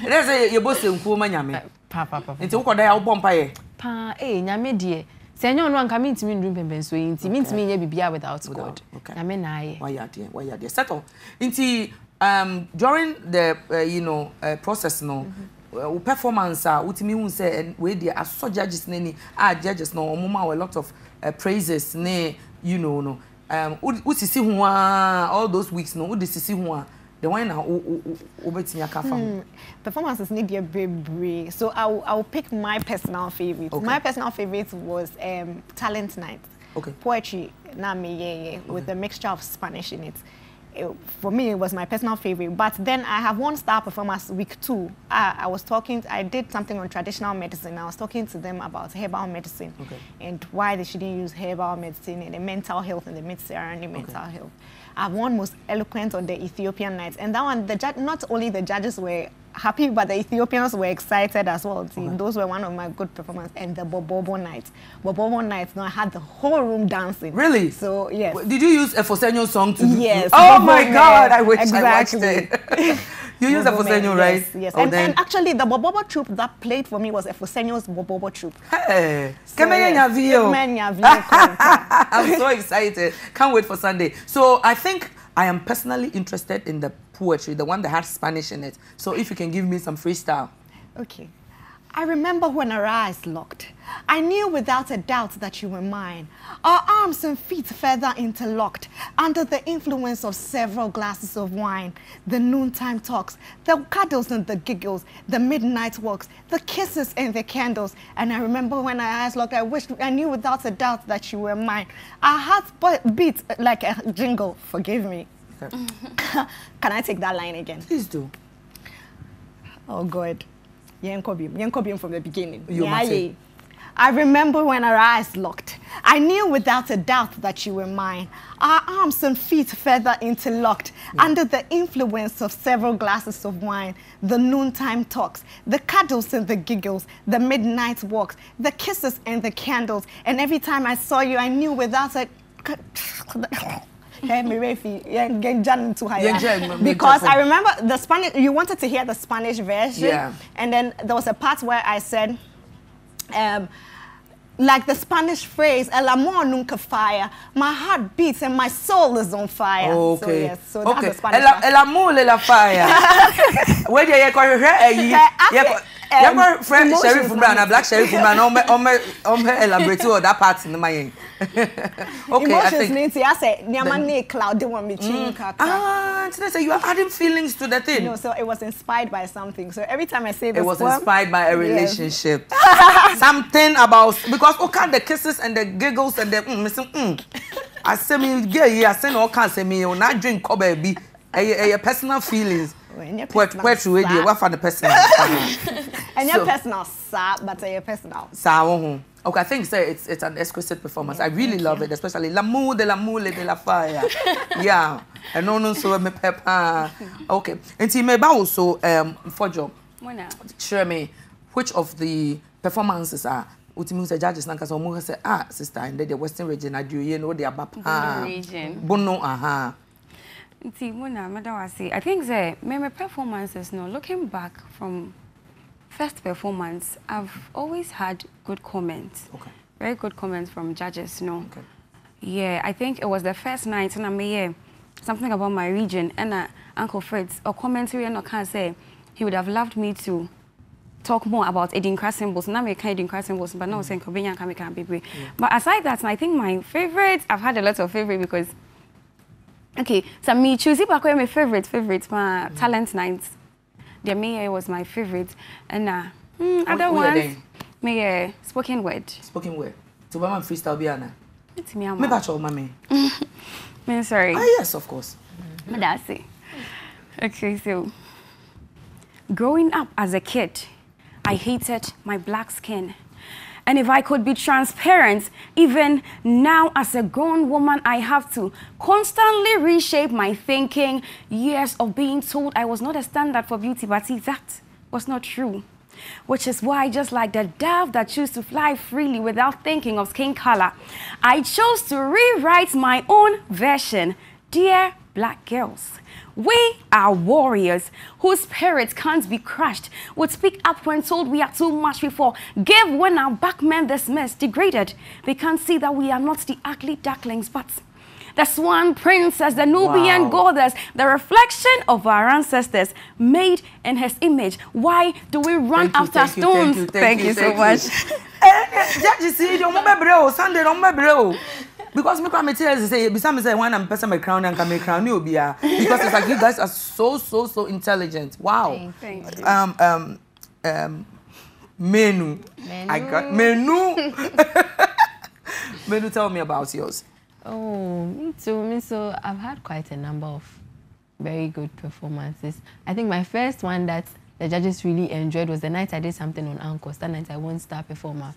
There's a your boss in Kuma Yame. Papa, Papa. It's okay, I'll bump by. Pa, eh, Namia dear. Senor, no one can mean to me dream and so it means me never be without God. Okay. I mean, I why are there? Why are there? Settle. Inti, um, during the uh, you know uh, process, no mm-hmm. uh, performance, ah, uh, utimi un say and we there are so judges nene ah judges no mama a lot of uh, praises ne you know no um utisi huwa all those weeks no utisi huwa. The one now, mm, performances need your baby. So I'll I'll pick my personal favorite. Okay. My personal favorite was um, Talent Night. Okay. Poetry, na me ye ye, with a mixture of Spanish in it. It. For me, it was my personal favorite. But then I have one star performance week two. I, I was talking. I did something on traditional medicine. I was talking to them about herbal medicine okay. and why they shouldn't use herbal medicine and the mental health and the myths surrounding okay. mental health. I've won most eloquent on the Ethiopian nights, and that one, the not only the judges were happy, but the Ethiopians were excited as well. See, okay. Those were one of my good performances, and the Bobobo nights. Bobobo nights, no, I had the whole room dancing. Really? So yes. Did you use a Fosenyo song to? Yes. Do oh Bobo my men. God! I wish exactly. I watched it. You use a Fosenyo, right? Yes. yes. Oh, and, and actually, the Bobobo troupe that played for me was a Fosenyo's Bobobo troupe. Hey, so, yes. I'm so excited. Can't wait for Sunday. So I think I am personally interested in the poetry, the one that has Spanish in it. So if you can give me some freestyle. Okay. I remember when our eyes locked. I knew without a doubt that you were mine. Our arms and feet further interlocked under the influence of several glasses of wine. The noontime talks, the cuddles and the giggles, the midnight walks, the kisses and the candles. And I remember when our eyes locked, I wished I knew without a doubt that you were mine. Our hearts beat like a jingle. Forgive me. Can I take that line again? Please do. Oh, God. Yenkobim from the beginning. Yaye. I remember when our eyes locked. I knew without a doubt that you were mine. Our arms and feet further interlocked yeah. under the influence of several glasses of wine, the noontime talks, the cuddles and the giggles, the midnight walks, the kisses and the candles. And every time I saw you, I knew without a... because I remember the Spanish, you wanted to hear the Spanish version, yeah. and then there was a part where I said, um, like the Spanish phrase, El amor nunca falla, my heart beats and my soul is on fire. Oh, okay. So, yes, so okay. that's the Spanish El, el amor le la falla. Where do you call her? Um, yeah, friend Sheriff Brown and Black Sheriff Brown, I'm elaborating on that part in my head. Okay, I think. Emotions, I said, Niamane Cloud, they want me to Ah, so you are adding feelings to the thing. No, so it was inspired by something. So every time I say this, it was poem, inspired by a relationship. Yes. Something about, because all kind of the kisses and the giggles and the mm, missing, mm. I say me, yeah, yeah, I say, all can't say me, you not drink, or baby, your personal feelings. Poetry, radio, what for the person? And your personal, sir, but your personal. Okay, I think so. It's it's an exquisite performance. Yeah, I really love you. It, especially L'amour de la moule de la fire. Yeah, and no, no, so me pepper. Okay, and see me also um for job. Share me which of the performances are. Utimu se judges nanka so mu se ah sister and the Western region I do you know the Abapa region. Bono aha. I think the performances, no, looking back from first performance, I've always had good comments. Okay. Very good comments from judges, you know. Okay. Yeah, I think it was the first night, and I may hear something about my region, and uh, Uncle Fritz, or commentary, and I can't say, he would have loved me to talk more about Edinkra symbols. Now we can't Edinkra symbols, but now saying Kobinya can can be great. But aside that, I think my favorites, I've had a lot of favorites because, okay, so me choosing back my favorites, favorites, my mm. talent nights. The Mayor was my favorite, and uh, mm, other ones, Mayor, uh, spoken word. Spoken word. So, why am I freestyle Biana? It's me, I'm I'm sorry. Ah, yes, of course. Mm-hmm. That's it. Okay, so. Growing up as a kid, I hated my black skin. And if I could be transparent, even now as a grown woman, I have to constantly reshape my thinking. Years of being told I was not a standard for beauty, but see, that was not true. Which is why, just like the dove that chooses to fly freely without thinking of skin color, I chose to rewrite my own version. Dear black girls, we are warriors whose spirits can't be crushed, would speak up when told we are too much before, give when our back men dismissed, degraded. We can't see that we are not the ugly ducklings, but the swan princess, the Nubian wow. goddess, the reflection of our ancestors, made in his image. Why do we run thank after you, stones? You, thank, thank you, thank you so much. Because me come tell say besides say when I'm person my crown and come crown you be because it's like you guys are so so so intelligent. Wow. Thank you. Um um um menu. menu. I got menu. Menu, tell me about yours. Oh, me too. Me so I've had quite a number of very good performances. I think my first one that the judges really enjoyed was the night I did something on Anchor. That night I won Star Performer.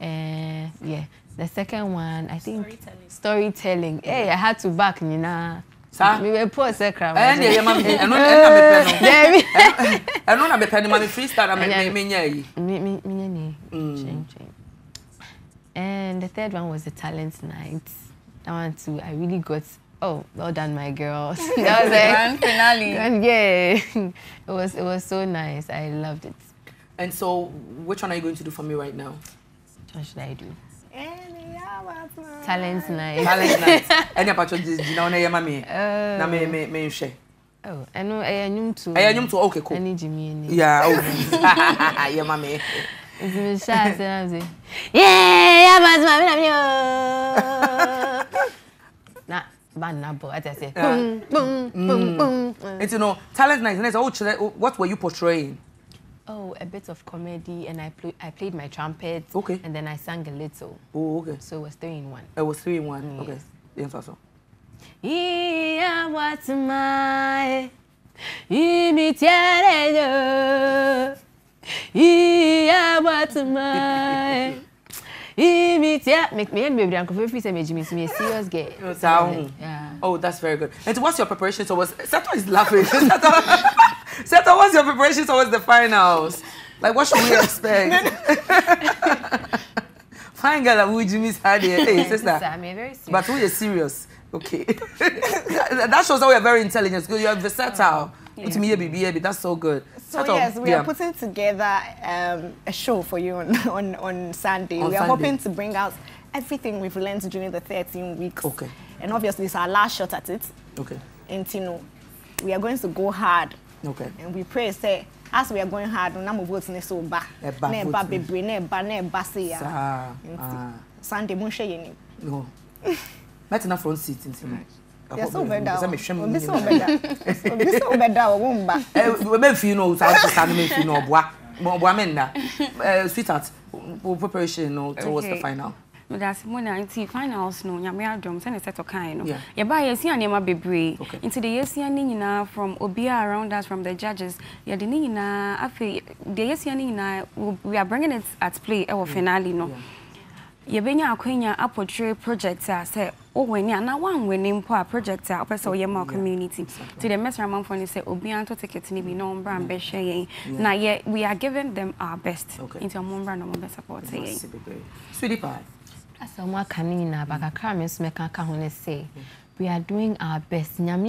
Uh, yeah. The second one, I think storytelling. Storytelling. Hey, I had to back Nina. We were poor secret. I don't know. I don't know. I don't freestyle. I mean, and the third one was the talent night. That one too. I really got. Oh, well done, my girls. That was a grand finale. And yeah, it was. It was so nice. I loved it. And so, which one are you going to do for me right now? What should I do? Talent night. Talent night. Any opportunity this dinner on your mommy? Na me me me share. Oh, I know. I am to. I am to. Okay, cool. Any Jimmy? Yeah. Okay. Your mommy. Is she shy? Say, yeah, I'm as mommy. Na ban na bo. I just say, boom, boom, boom, boom. It's you know, talent night. Nice. Oh, what were you portraying? Oh, a bit of comedy, and I pl I played my trumpet. Okay. And then I sang a little. Oh, okay. So it was three in one. It was three in one. Yes. Okay. Yeah, what's my imitiare? Yeah, what's my imitiare? Make me and baby uncle feel me Jimmy me serious gay. Yeah. Oh, that's very good. And what's your preparation? So was Sato is laughing. Seta, what's your preparation towards the finals? Like, what should we expect? Fine girl, who Jimmy's had here. Hey, sister. I'm very serious. But we are serious. Okay. That shows that we are very intelligent because you are versatile. It's me, baby, that's so good. So, Seta, yes, we yeah. are putting together um, a show for you on, on, on Sunday. On we are Sunday. hoping to bring out everything we've learned during the thirteen weeks. Okay. And obviously, it's our last shot at it. Okay. And, you know, we are going to go hard. Okay. And we pray, say, as we are going hard, we will vote in the soba. Neba bebre, neba, neba seya. Ah. Sunday, Moshe, you know. No. That's enough front seat, isn't it? You're so better. You're so better. You're so better. You're so better. You're so better. You're so better. You're preparation towards the final. That's when I see finals, no, Yamia drums and a set of kind. You buy a Sianema Bibri. Into the Yesianina from Obia around us from the judges. Yadinina, I feel the Yesianina, we are bringing it at play our finale. No, Yabina Aquina, a portray projects, I say, oh, when you're not one, we name poor projects, our person, Yamau community. To the Messer Mount, when you say Obianto tickets, maybe no brand beshay. Now, yet we are giving them our best into a Mombra no more support. Sweetie pie. As a more canina, but I can't miss Mecca, say. we are doing our best. And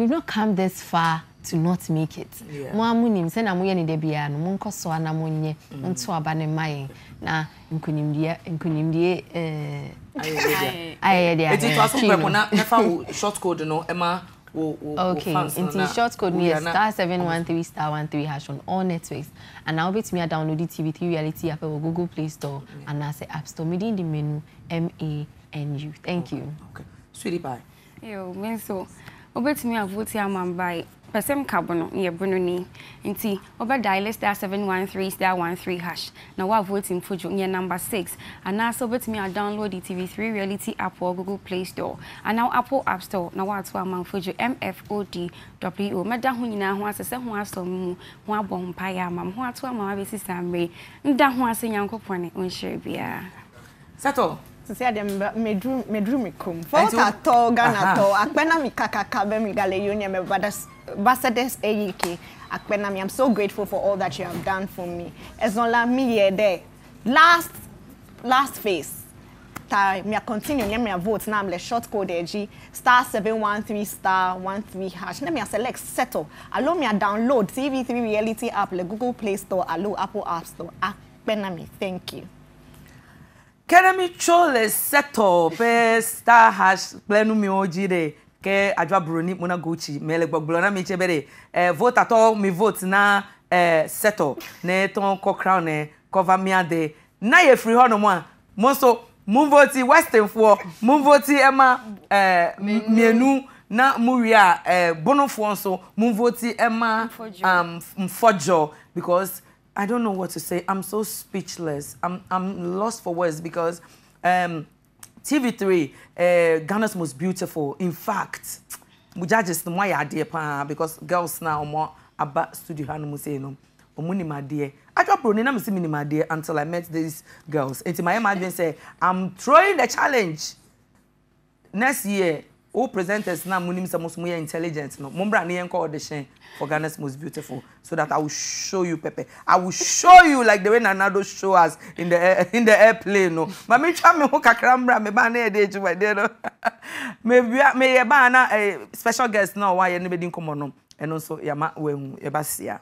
we've not come this far to not make it. Yeah. Mm. We'll, we'll, okay, we'll into short code me star seven one three star one three hash on all networks, and I'll be to me I download the T V three reality app or Google Play Store yeah. and I say App Store. Made in the menu M A N U. Thank you. Okay, sweetie pie. Yo, mean so. Over to me I vote here man by Pesem Carbono near Brunoni. Inti over dial star seven one three star one three hash. Now what voting for you near number six, and I over to me I download the T V three reality app or Google Play Store, and now Apple App Store. Now what's one man for you M F O D W O. Madam Hunina who has a seven one some one bomb pia, mam, who are two mammabies and me, and that one saying uncle Pony on Shabia. Sato. I'm so grateful for all that you have done for me. As long as me there, last last phase, I continue. I vote now. I'm short code edgy star seven one three star one three hash. Let me select settle. Allow me download T V three reality app, the Google Play Store, allow Apple App Store. Thank you. Can I chole settle be star hash plenum ojire ke adwa broni mona guchi mele gbogblona mi chebere eh vote ato mi vote na eh settle ne ton ko crown eh cover me ade na ye free hono mo a mo so mo vote western for mo vote ema eh mienu na mo ria eh bono for so mo vote ema um mfojo because I don't know what to say. I'm so speechless. I'm I'm lost for words because um, T V three, uh, Ghana's most beautiful. In fact, judges my idea because girls now more about studio and museum. I dropped my dear until I met these girls. And my imagine say, I'm throwing the challenge. Next year, all presenters now must be intelligent. No, Mumbra Nienko audition for Ghana's Most Beautiful, so that I will show you, Pepe. I will show you like the way Nanado show us in the air, in the airplane. No, but me try me hook a camera, me ban it, dey my dear. No, me me ban a special guest now. Why anybody come on? And also Yama Wemu Ebasia.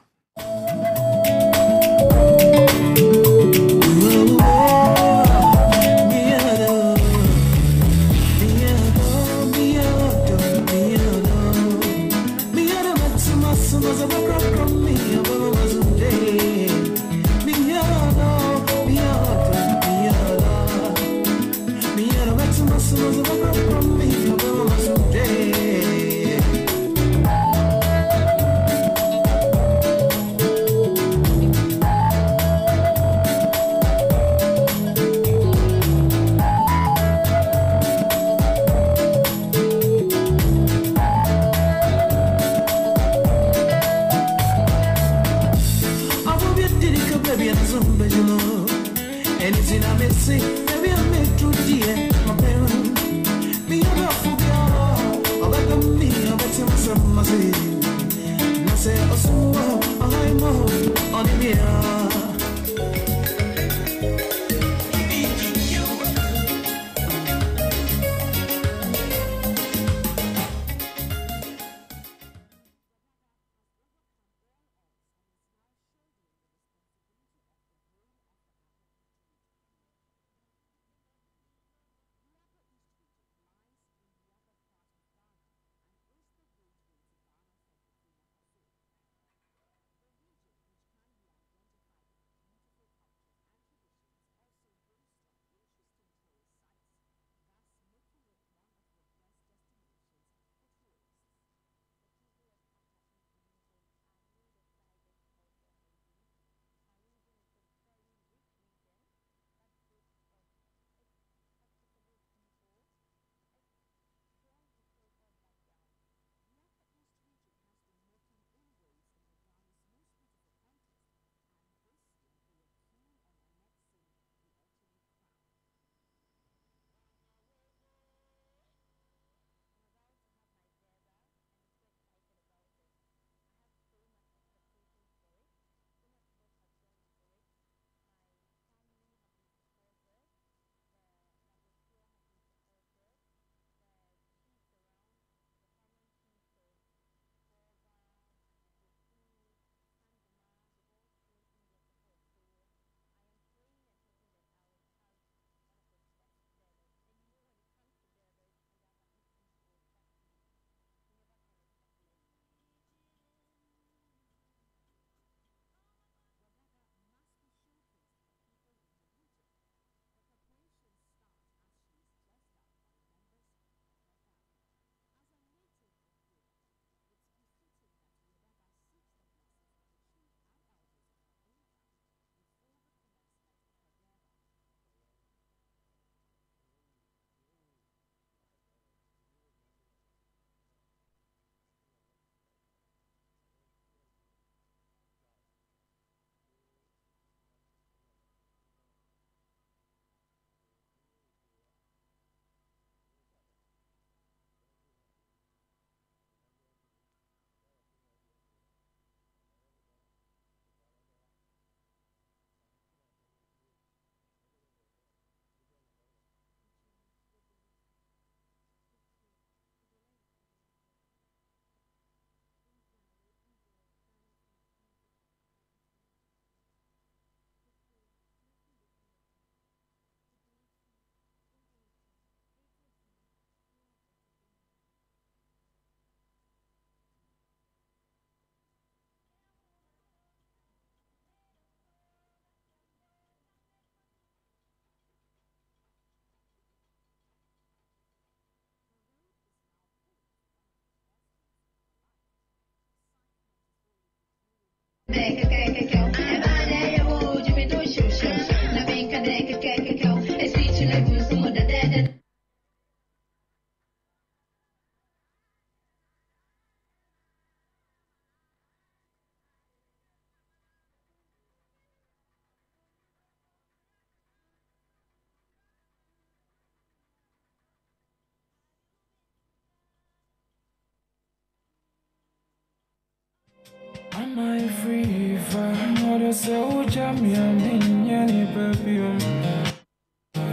My free fire, not a soldier, me and any perfume.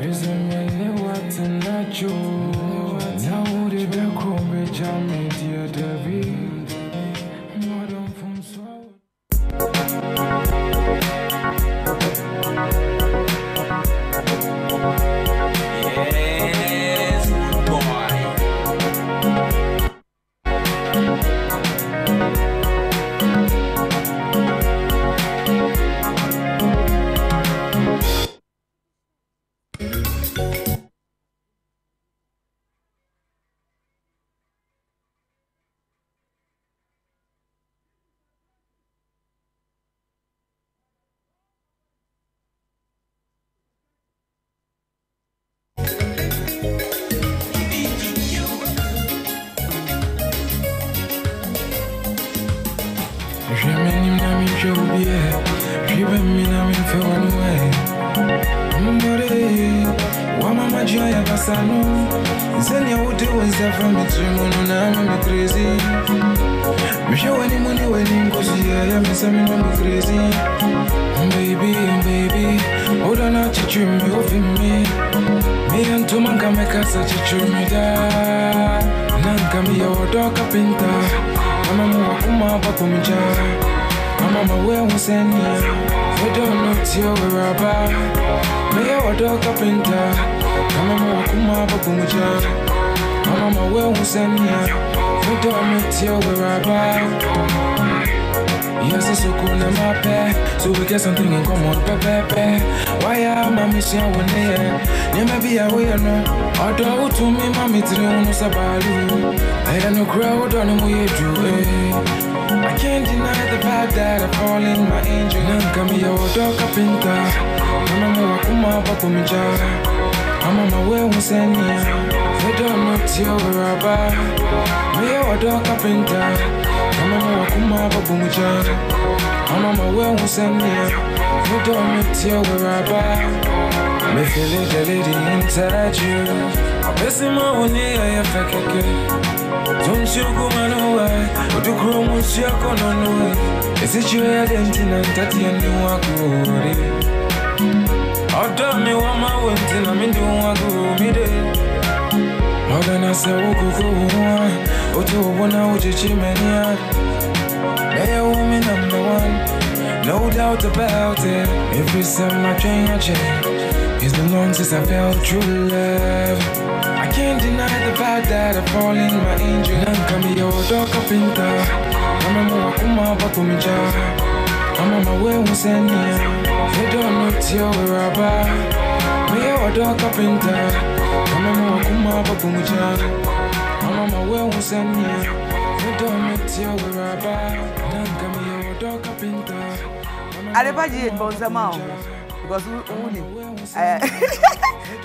Is a man what a natural. Now would be coming, Jamie, dear David. Modern from Yes, boy.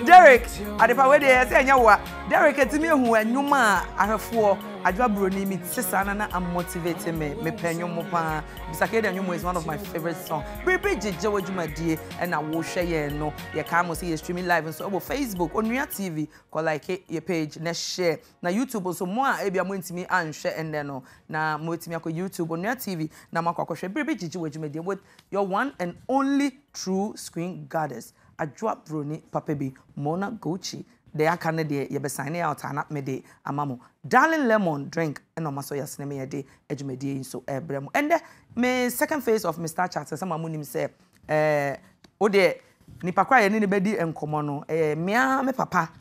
Derek, I don't know where they say now. Derek, it's me who are new man. I have four. I do a brownie meat. Sister, I'm motivated. Me, me penyo mopa. Bisakede Anyomo is one of my favorite songs. Baby, Jeje, what you my dear, and I will share you. No, you can see you streaming live and so on Facebook, on Onua T V. Call like your page, next share. Now YouTube also more. Ebi amu intimi and share and then no. Now mo intimi ako YouTube on Onua T V. Now ma koko share. Baby, Jeje, what you my dear, with your one and only true screen goddess. I drop Bruni, Papebi, Mona Gucci. They are Canadian, you be signing out and up me day, Amamo. Darling Lemon drink, and no maso yasne me a day, edge so ebremo. And the me second phase of Mister Charter, some amunim say, eh, Ode, Nipakwa, any bedi and commono, eh, mea me papa,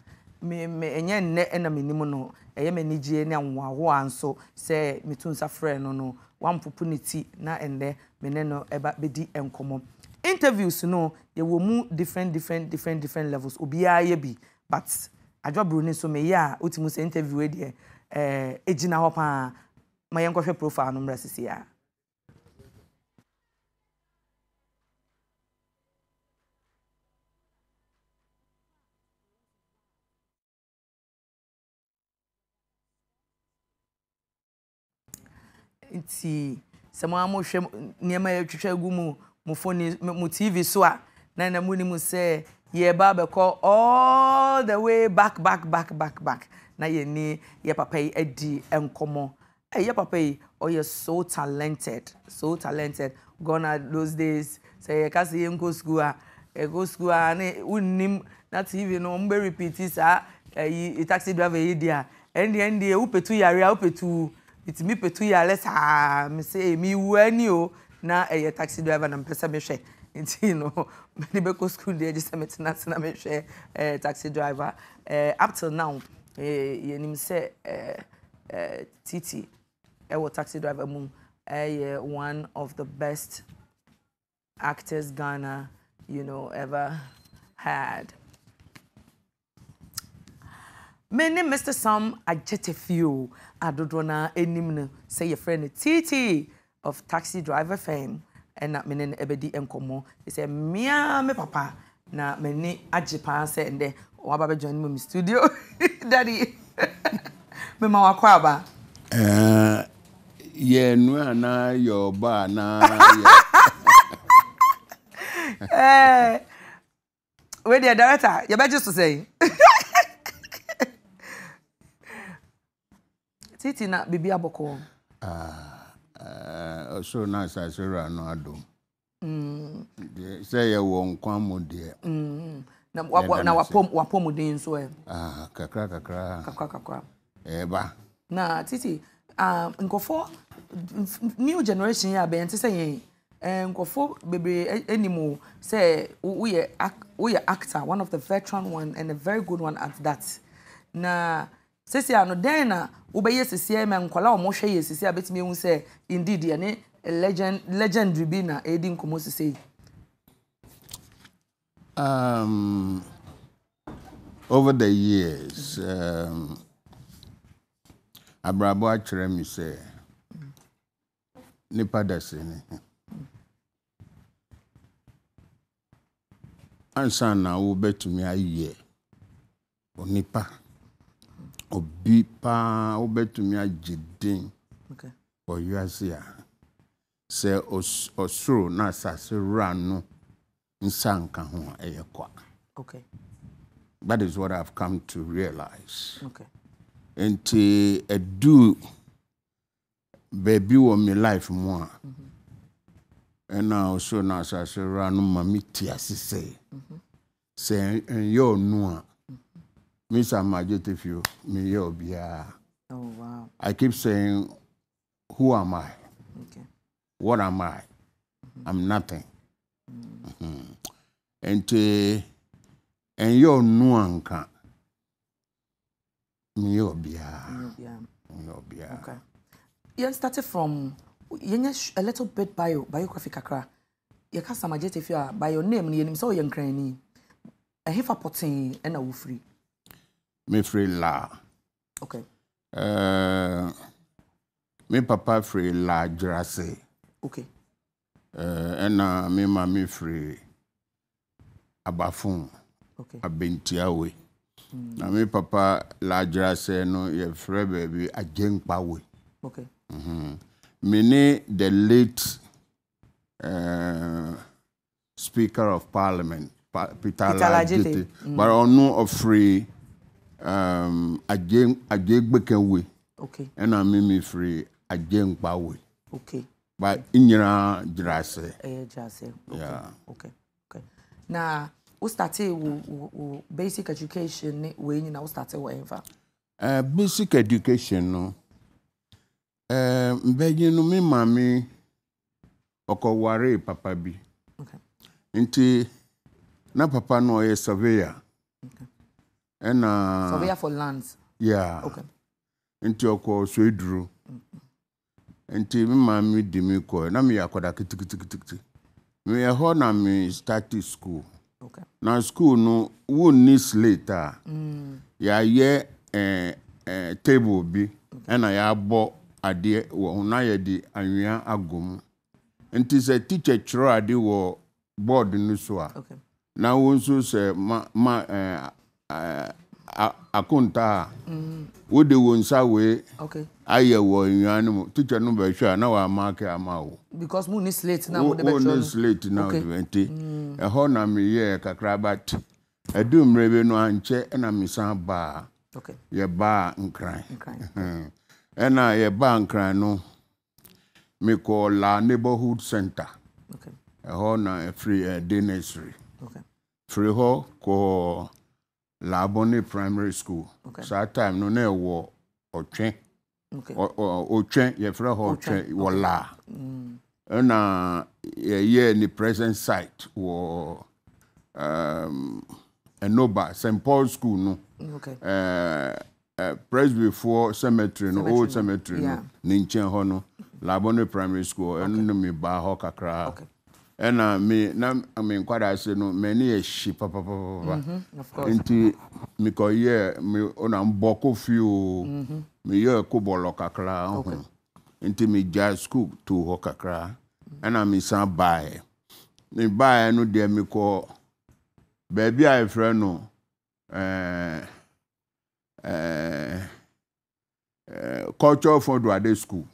me enye ne enemy nimono, a yemeniji, and so say, me tunsa friend, no, no, one pupuniti, na and there, meneno eba bedi and common. Interviews, you know, they will move different, different, different, different levels. Obiya yebi, but I draw Bruni so me ya ultimus interview here. Eh, ejina hopa, my young profile number six ya. nti sema mo hwe niema ya twetwa gu mu mo phone mo T V so a na na mo ni mu say ye ba be call all the way back back back back back na ye ni ye papa yi edi enkomo eh ye papa yi oh you so talented so talented Ghana those days say ka say go school a go school a na unim na T V no mbe repeat sa eh taxi driver yi dia ndi ndi e upetu yare upetu it's me petu yare sa me say mi wani o na eh taxi driver na mpesa me hwe you know many beko school dey just maintenance na me hwe eh taxi driver eh up till now eh yenim say eh eh Titi eh was taxi driver mum eh one of the best actors Ghana you know ever had. My name Mister Sam Ajitefiu Adodona Enimne say your friend Titi of taxi driver fame and that meaning ebedi enkomo he say mia me papa na me ni ajipa say and then waba be join me studio daddy me ma wakwa ba eh yeah no na your ba na eh where the director you better just to say Titi na bibi aboko. Ah, uh, so nice I say no adom. Mm. Say ya won kwamu de. Mm. Na wapo na wapo wapo mu den so e. Ah, kakra kakra. Kakra kakra. Eba. Na Titi, ah nkofo new generation ya be enti say yen. Eh nkofo bebe animo say we we actor, one of the veteran one and a very good one at that. Na Sisi ano dena ubeye sisi eme nkola omoshe ye sisi abetime hu se indeed yani legend legendary bi na edin komo sisi um over the years um abrabo akere mi se nipa desene ansa na ubetime aye onipa Obi pa obetumi agidin. Okay. Or you are here. Say os osro na sasira no nsanka ho eyekwa. Okay. That is what I've come to realize. Okay. Enti edu baby wo me life mo a. And now osro na sasira no mamiti asise. Mhm. Say yo no a. Miss Sam Ajitefiu, me yobia. Oh wow! I keep saying, who am I? Okay. What am I? Mm-hmm. I'm nothing. And te, and yo nuanka, me yobia. Me yobia. Okay. You started from you a little bit bio biography kakra. You can Sam Ajitefiu by your name. You name so you nkrani. I have a potty and I will free. Me free la. Okay. Uh, me papa free la Jrase. Okay. Uh, and uh, me mama free Abafun. Okay. Abentiawe. Mm. Na me papa la Jrase no ye free baby Ajenkpawe. Okay. Mhm. Me ne the late uh, Speaker of Parliament pa Peter Lajete, mm. But onu of free. Um, I game I gave back away. Okay. And I made me free. I game power. Okay. But in your dress. Eh, dress. Yeah. Okay. Okay. Now, we started with basic education. When you started whatever. Uh, basic education. No. Uh, but you know me, mommy. Oko worry, papa bi. Okay. Until na papa no is surveyor. Okay. And uh, surveyor for lands. Yeah. Okay. Into a call, so drew. Until my mammy dimiko, Nami Akoda Kitty. Me a honor me started school. Okay. Now school no won't needs later. Yeah, yeah, a table be, and I bought a dear or nigh a day and we are a gum. And tis a teacher try they were bored in the soir. Okay. Now, once you say, my. Uh, akunta wo de won sa we okay aye wo nyanu teacher no be sure na wa mark amawo because moon is late now the lecture moon is late now twenty e ho na me ye kakra bat edum rebe no anche na me san ba okay ye ba nkran nkran e na ye ba nkran no me call la neighborhood center okay e ho na free day nursery okay free ho ko Labone Primary School. Okay. So that time no ne wo Otwen. Okay. Otwen ye fra ho Otwen wo la. Mm. Na ye ni present site wo um Enoba Saint Paul School no. Okay. Uh, uh Press before cemetery no old cemetery no ninchen ho no Labone Primary School and no me ba ho kakra. Okay. And I mean, I mean, quite I say no many a sheep, papa, papa, of course. Until me call ye me on a boko few me ye kubo kakra until me jazz school to hokakra, and I mean some buy. Me buy no dear me call baby. I friend no, eh, eh, culture for the school.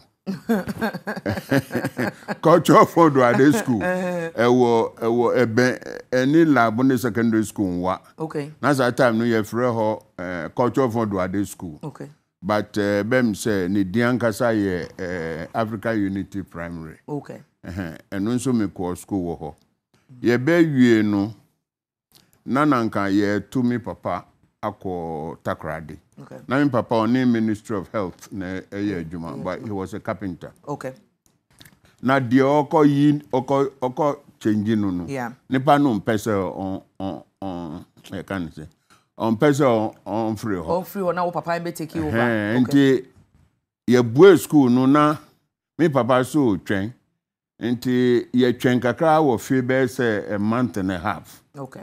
Culture for the school. I was any lab in secondary school. Okay. That's the time we have a culture for the school. Okay. But Bem say ni diankasa ye Africa Unity Primary. Okay. And also me call school wo. Ye be ye no. Nananka ye to me papa ako takradi. Okay. Now, my papa was named Minister of Health, but he was a carpenter. Okay. Now, the oko yin oko oko changing no. Yeah. Nepa no pesa on on on. I can't say. On pesa on on free. On free. Now, papa is taking over. Okay. Until your boy school no na, my papa so train. Until your train kakra was free base a month and a half. Okay.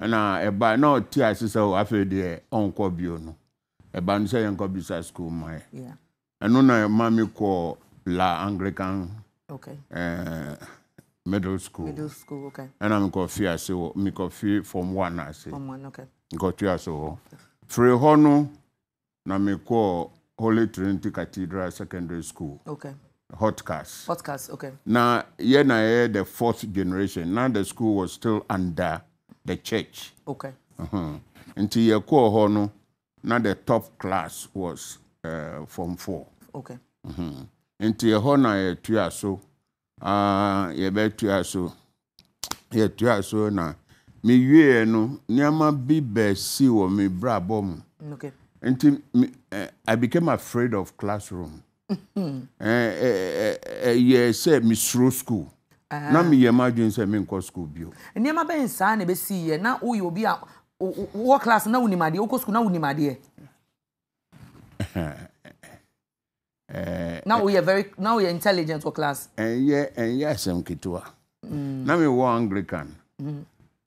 And now, but now tia sister after the uncle bio no. A band say and go beside school, my yeah. And no, my mammy call La Anglican, okay, uh, middle school, middle school, okay. And I'm called fear, so me call fear from one, I say, from one, okay. Got you so free honor, now me call Holy Trinity Cathedral Secondary School, okay. Hot cast, hot cast, okay. Now, yeah, na the fourth generation. Now the school was still under the church, okay. Uh huh. Until you call honor. Now the top class was uh, form four. Okay. Into your honor, two years so, ah, you bet two years so, you two years so na me ye no niama bi besi wo me bra bom. Okay. Until I became afraid of classroom. Eh eh eh say me through school. Now me imagine say me go school bio. Niama be insa ne be si ye na o you be a. What class now ni madi? What school now ni madi? Now we are very now we are intelligent. What class? And yeah, and yes, I'm Kitua. Now we were Anglican.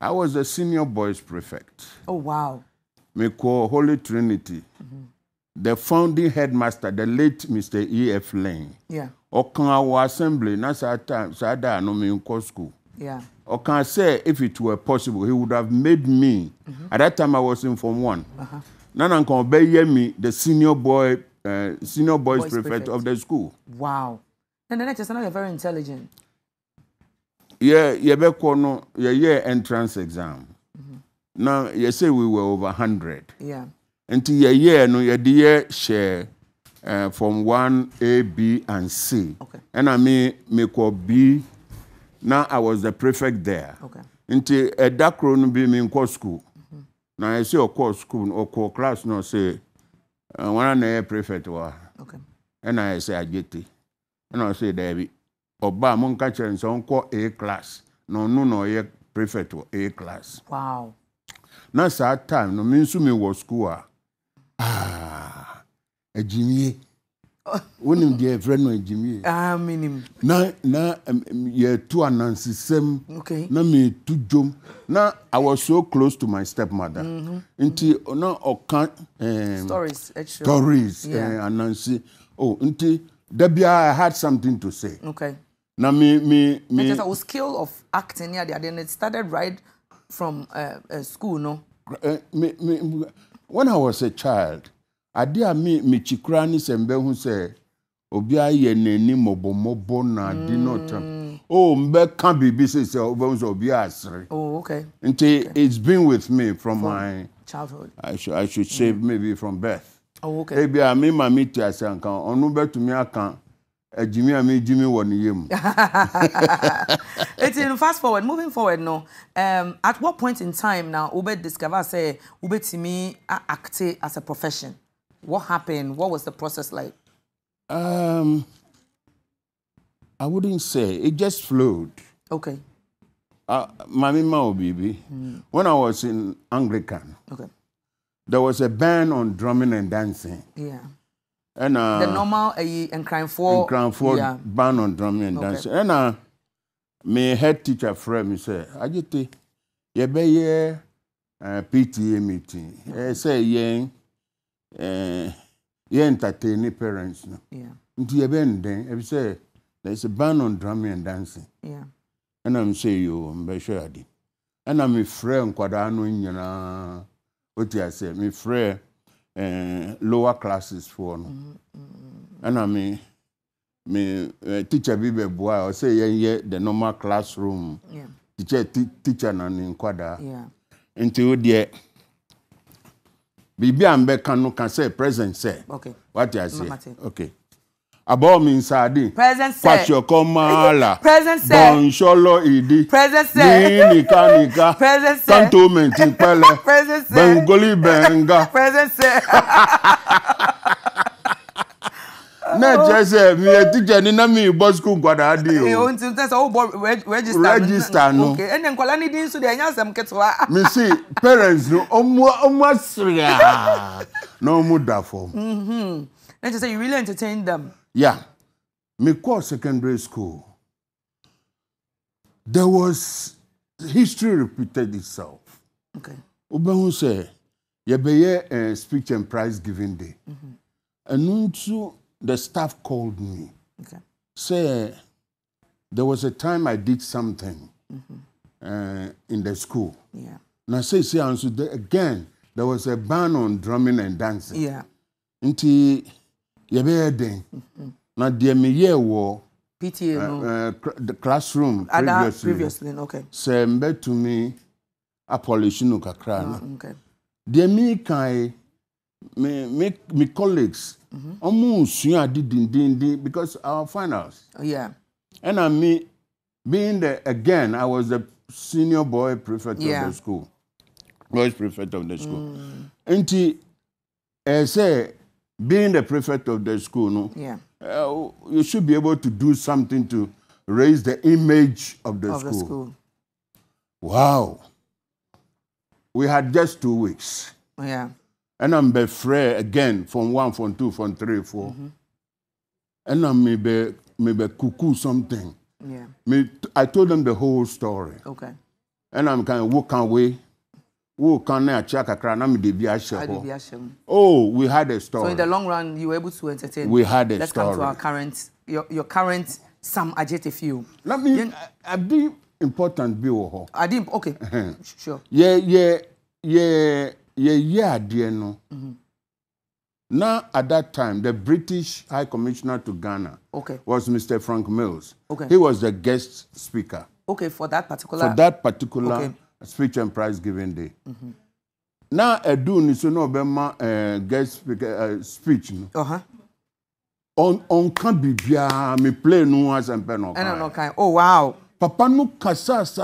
I was the senior boys prefect. Oh wow! Me call Holy Trinity. The founding headmaster, the late Mister E F Lane. Yeah. Okanwa assembly. Na sa time sa da no me unko school. Yeah. Or can I say if it were possible, he would have made me. Mm-hmm. At that time, I was in Form One. Nana Konbeye me, the senior boy, uh, senior boys, boys prefect, prefect of the school. Wow! And then I just know you're very intelligent. Yeah, yeah, no, yeah, yeah, entrance exam. Mm-hmm. Now you say we were over hundred. Yeah. Until yeah, yeah, no, yeah, dear share uh, from one A, B, and C. Okay. And I mean, me call B. Now I was the prefect there. Okay. Until a dark room be me in course school. Now I see a course school or core class no say one a prefect wa. Okay. And I say I get it. And I say David. Oba mon catcher and so call A class. No no no a prefect or A class. Wow. Now that time no means me was school. Ah a Jimmy. When him dear friend no Jimmy. Ah, minim. Na na ye two anancisem. Okay. Na me two jump. Na I was so close to my stepmother. Until na okan stories. Stories. Yeah. Anansi. Oh, until Debbie, I had something to say. Okay. Na me me me. Because I was skill of acting here, and it started right from uh, uh, school, no. Me me. When I was a child, I did me me chikrani sembe who say obia ye neni mobo mobo na di not. Oh, mbe can be business obia asre. Oh, okay. And it's been with me from, from my childhood. I should I should say mm. maybe from birth. Oh, okay. Maybe I mean my meet as an can onumbe to me I can. Jimmy, I mean Jimmy, one year. It's in fast forward, moving forward. No, um, at what point in time now Ube discover say Ube Timi acted as a profession? What happened? What was the process like? Um, I wouldn't say it just flowed. Okay. Uh, Mami Mao Bibi, mm. when I was in Anglican, okay, there was a ban on drumming and dancing. Yeah. And, uh, the normal uh, and crime for and crime for yeah. ban on drumming and okay. dancing. And uh, my head teacher friend me say, "I just say, you be here P T A meeting. I say, yeah, uh, you entertain parents no. Yeah. Until you be then, I say there is a ban on drumming and dancing. Yeah. And I'm say you, I'm very sure I did. And I'm my friend Kwadano in na what I say, my friend." Uh, lower classes for no. Mm -hmm. And I mean, me uh, teacher Bibe Boy, I say, yeah, yeah, the normal classroom. Yeah. Teacher, teacher, and inquire. Yeah. Until the Bibi and Beckham can say, present, say. Okay. What I say? Okay. About me, Sadi. Present, say. Present, present, say. Bonsholo, Idi. Present, say. Nika, Nika. Present, say. Cantomen, Tipele. Present, say. Bengoli, Benga. Present, say. Not just me a teacher, nina me boss school guadadi. You want to test all register? Register, no. Okay. And then Kolani didn't study. I just am ketua. Me see parents no omo omo sriya no omo dafo. Mhm. Let's just say you really entertain them. Yeah, me call secondary school. There was history repeated itself. Okay. Obehu say, "Yebeye speech and prize giving day," and unto the staff called me. Okay. Say, there was a time I did something mm-hmm. uh, in the school. Yeah. Now say say answered again. There was a ban on drumming and dancing. Yeah. Until. Yebeden. Na de me ye wo P T A the classroom previously. Previously, okay. Sembe to me apolishinu kakra na. Okay. De me kai me me me colleagues omo nsuan didindindin because our finals. Yeah. And I me being the again I was the senior boy prefect yeah. of the school. Boys prefect of the school. Enti eh say being the prefect of the school, no, yeah, uh, you should be able to do something to raise the image of the, of school. the school. Wow, we had just two weeks. Yeah, and I'm befriend again from one, from two, from three, four, mm-hmm. and I'm maybe maybe cuckoo something. Yeah, me, I told them the whole story. Okay, and I'm kind of walk away. Oh, we had a story. So in the long run, you were able to entertain. We had a Let's story. Let's come to our current, your, your current Sam Ajitefiu. Let me, Yen, I, I be important, be oho. I didn't, okay, sure. Yeah, yeah, yeah, yeah, yeah, dear, no. Mm-hmm. Now, at that time, the British High Commissioner to Ghana okay. was Mister Frank Mills. Okay. He was the guest speaker. Okay, for that particular. For that particular. Okay. Speech and prize giving day. Mm-hmm. Now I do need to know about my guest speech. Uh huh. On on can be bia me play no as and pen on. I don't know kind. Oh wow. Papa no kasasa.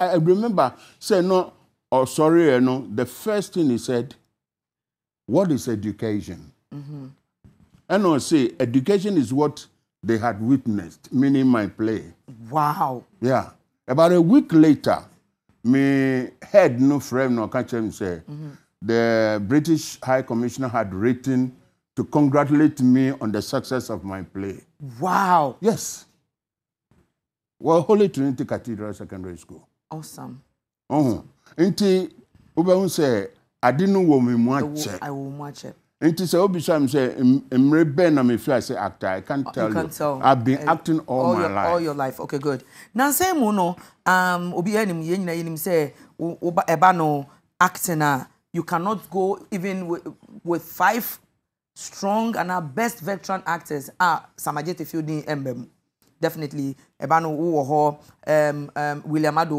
I remember say no. Oh sorry, no. The first thing he said, "What is education?" Mm-hmm. And I say education is what they had witnessed, meaning my play. Wow. Yeah. About a week later. Me head no frame no catch him say the British High Commissioner had written to congratulate me on the success of my play. Wow. Yes. Well, Holy Trinity Cathedral Secondary School. Awesome. Oh. Inti Ubahun say I didn't want me watch it. I will watch it. Inti say Obisham say Mrebe na me feel I say actor. I can't tell you. You can't tell. I've been acting all my life. All your life. Okay, good. Now say Mono. Um, obi enim yenina yenim say oba eba no acting na You cannot go even with, with five strong and our best veteran actors. Ah, Sam Ajitefiu ni embem. Definitely, Ebano Uoho, um, um, William Addo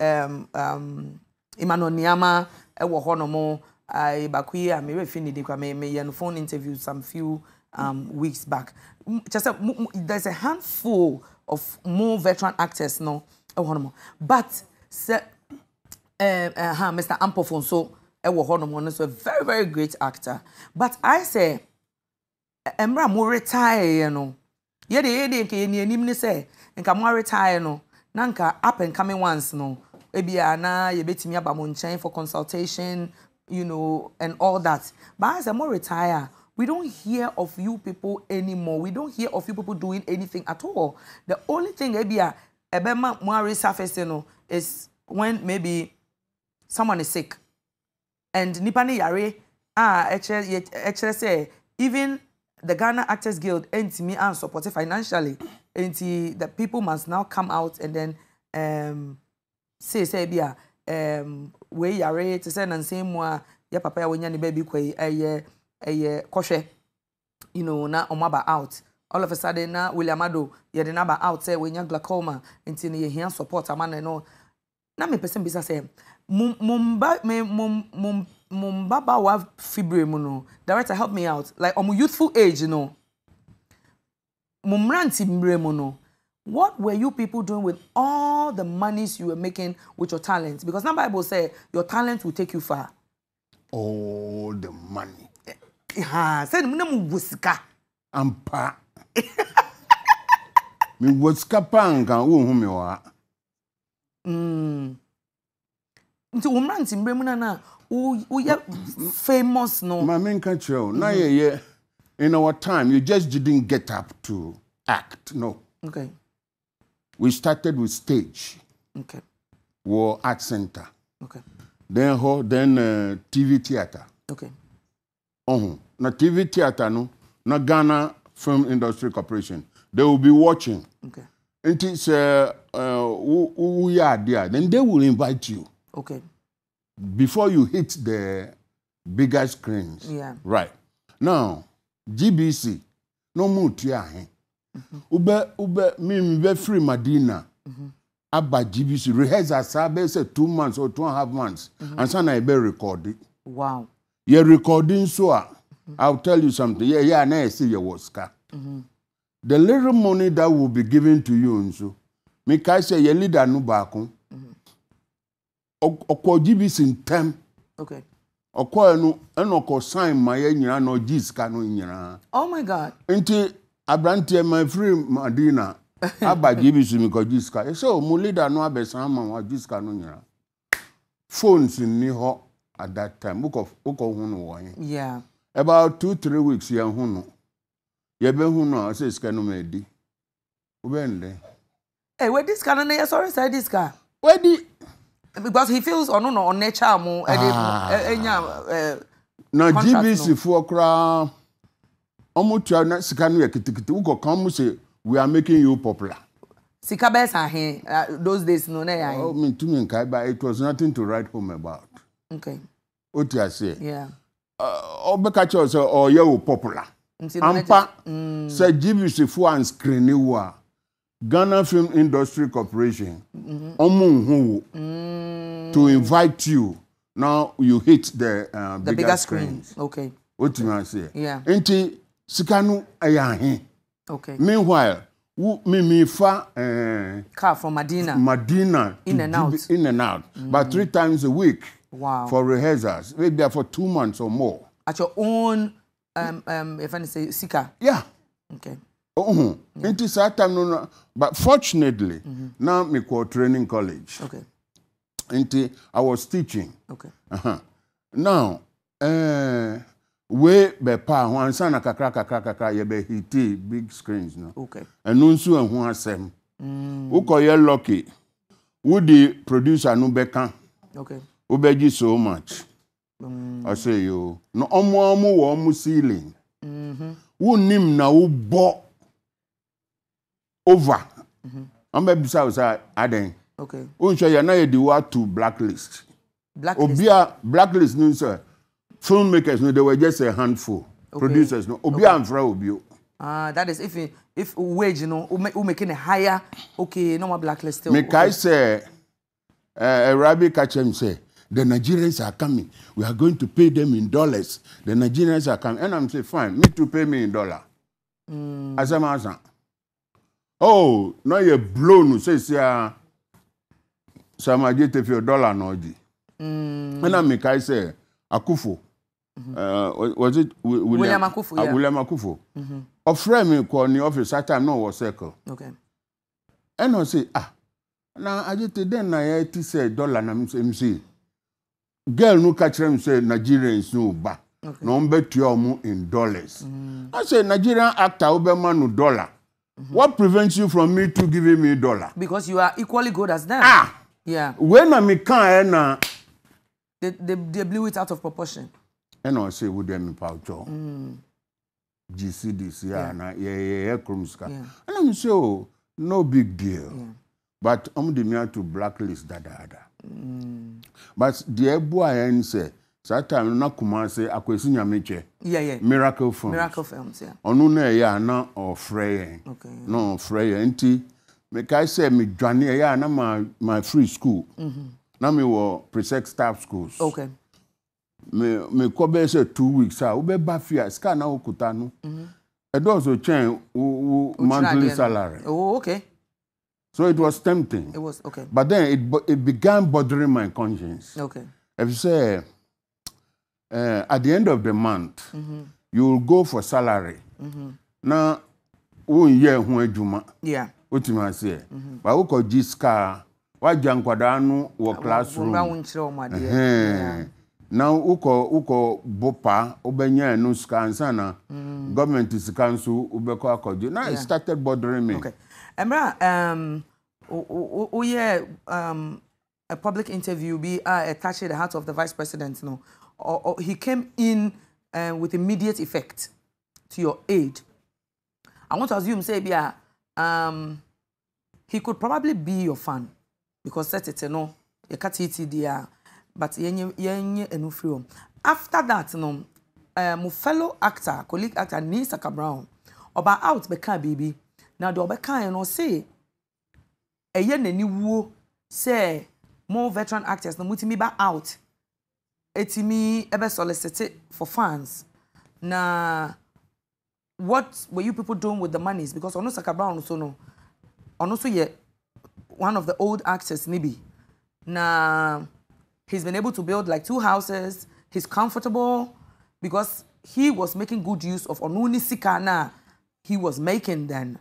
Uoho, um, um, Imano Nyama, Uoho no more. I bakui I may finish it. I may may a phone interview some few um, weeks back. Just a, there's a handful of more veteran actors no. But sir, uh, uh, Mister Ampofonso, so a very very great actor. But I say, Emra mo retire you know. Yede yede nke ni enim ni say, nka mo retire no. Na nka up and coming ones no. Ebia na yebetimi aba mo nchen for consultation. You know, and all that. But as I'm more retire, we don't hear of you people anymore. We don't hear of you people doing anything at all. The only thing Ebia Ebema more resurfacing is when maybe someone is sick. And Nipani Yare, ah, H S A, even the Ghana Actors Guild ain't me and supported financially. And the people must now come out and then um say say Ebia. Um, we are ready to send and say more. Your papa, when your baby, a a kosher, you know, na omaba out. All of a sudden, na William Addo, you the number out. Say when your glaucoma, until you hear support, a man and all. Na me person bisa say, mumba me mum mum mumbaba wa fibre muno. Director, help me out. Like on youthful age, you know. Mumranti mbre muno. What were you people doing with all the monies you were making with your talent? Because the Bible says your talent will take you far. All the money. Yeah, said me no buska. Ampa. Me buska panga wo hu me wa. Mm. Nti wo mranti mbremu na na wo ye famous no. Ma men ka chiro. Na ye ye in our time you just didn't get up to act. No. Okay. We started with stage. Okay. War Art Center. Okay. Then ho then uh, T V theater. Okay. Oh, na T V theater no, na Ghana Film Industry Corporation. They will be watching. Okay. And it's uh, uh we are there. Then they will invite you. Okay. Before you hit the bigger screens. Yeah. Right. Now G B C no move here. Ube ube me free Madina. Abba G B C rehearse as I two months or two and a half months, and so I be recording. Wow. You're recording so. I'll tell you something. Yeah, yeah. Now I see your Oscar. The little money that will be given to you, and so me kai say your leader no baako. Okwa G B C in time. Okay. Okwa no eno ko sign my yenyana no jiska no yenyana. Oh my God. Until. Abranti my free Madina. Abba G B C me ko jiska. E so mo leader no abesan ma wa jiska no nyira. Phones ni ho at that time. Book of Oko hunu wo yen. Yeah. About two three weeks yen hunu. Ye be hunu say ska no me di. O be nle. Eh we this can na sorry say this car. We di because he feels on no on nature mo e dey enya eh na G B C for kra. We are making you popular. Those days, no, but it was nothing to write home about. Okay. What you say? Yeah. Or or you popular. Ampa say G B C for and screen Ghana Film Industry Corporation. To invite you. Now you hit the uh, the bigger, bigger screens. Screen. Okay. What you okay. say? Yeah. Inti, Sikanu ayahin. Okay. Meanwhile, who me me fa eh car from Madina. Madina in and out. In and out. Mm. But three times a week. Wow. For rehearsals. We're there for two months or more. At your own um um if I say Sika. Yeah. Okay. Oh. Inti sa time no but fortunately mm-hmm. now me go training college. Okay. Inti I was teaching. Okay. Uh-huh. Now eh uh, we be pa one son a kakra kakra kakra ye be hiti big screens no. Okay. And nunsu and one sem. Mm. Who call you lucky? Would the producer no bekan? Okay. Who beg you so much? Mm. I say you no omu omu omu ceiling. Mm-hmm. Who nim na who bo over. Mm-hmm. I'm beside Aden. Okay. Who show you now you do what to blacklist. Blacklist. Obia blacklist no sir. Filmmakers no, they were just a handful. Okay. Producers no. Obia okay. and fra obio. Ah, that is if you, if wage you know, who making a higher okay, no more blacklist. Make I say, uh, Rabbi Kachem say, the Nigerians are coming. We are going to pay them in dollars. The Nigerians are coming, and I'm saying fine. Me to pay me in dollar. Mm. As a matter. Oh, now you're blown. Say, see, ah, Sam Ajitefiu dollar no di. And I make I say, Akufo. Uh, was it William, William Akufo? Yeah. Uh, William Akufo. Mm-hmm. A friend me called the office at time no was circle. Okay. And I say ah, now I just then I had to say dollar na M C. Girl no catch them say Nigerians no ba. Okay. Number two in dollars. Mm. I say Nigerian actor Oberman no dollar. Mm-hmm. What prevents you from me to giving me dollar? Because you are equally good as them. Ah. Yeah. When I make can they they they blew it out of proportion. And I say with them in Paucho. G C D C yeah, yeah, yeah, and I'm so no big deal. Yeah. But I'm the mere to blacklist that other. Mm. But the boy say, that time na kuma say akwesinya meche. Yeah, yeah. Miracle films. Miracle films, yeah. Onu na ya na ofrey. Okay. No ofrey enti make I say me dwane ya na my my free school. Mhm. Na me wo prefect staff schools. Okay. Me me kobe say two weeks ah ube ba fear scan na okuta no e do so change monthly salary. Oh, okay. So it was tempting. It was okay. But then it it began bothering my conscience. Okay. If you say uh, at the end of the month mm-hmm. you will go for salary. Mm-hmm. Na wo ye ho adwuma. Yeah. Otima say. Ba wo ko jiska wa jankwada no wo classroom. Ba wo nchire o ma de. Now, uko uko bopa obenya no skansana government is council ubeko akodu. Now it started bothering me. Okay, Emra, um, oh yeah, um, a public interview be attached to the heart of the vice president. No, or he came in with immediate effect to your aid. I want to assume say be um, he could probably be your fan because that's it. No, you can't eat it. But after that, no, my fellow actor, colleague actor, Nii Saka Brown, about out beka baby. Now the beka you know say, a year ni wo say more veteran actors no muti mi ba out, eti mi ebe solicited for fans. Na what were you people doing with the monies? Because Onu Saka Brown also no, Onu so ye one of the old actors nibi. Na he's been able to build like two houses. He's comfortable because he was making good use of Onuni Sikana he was making then.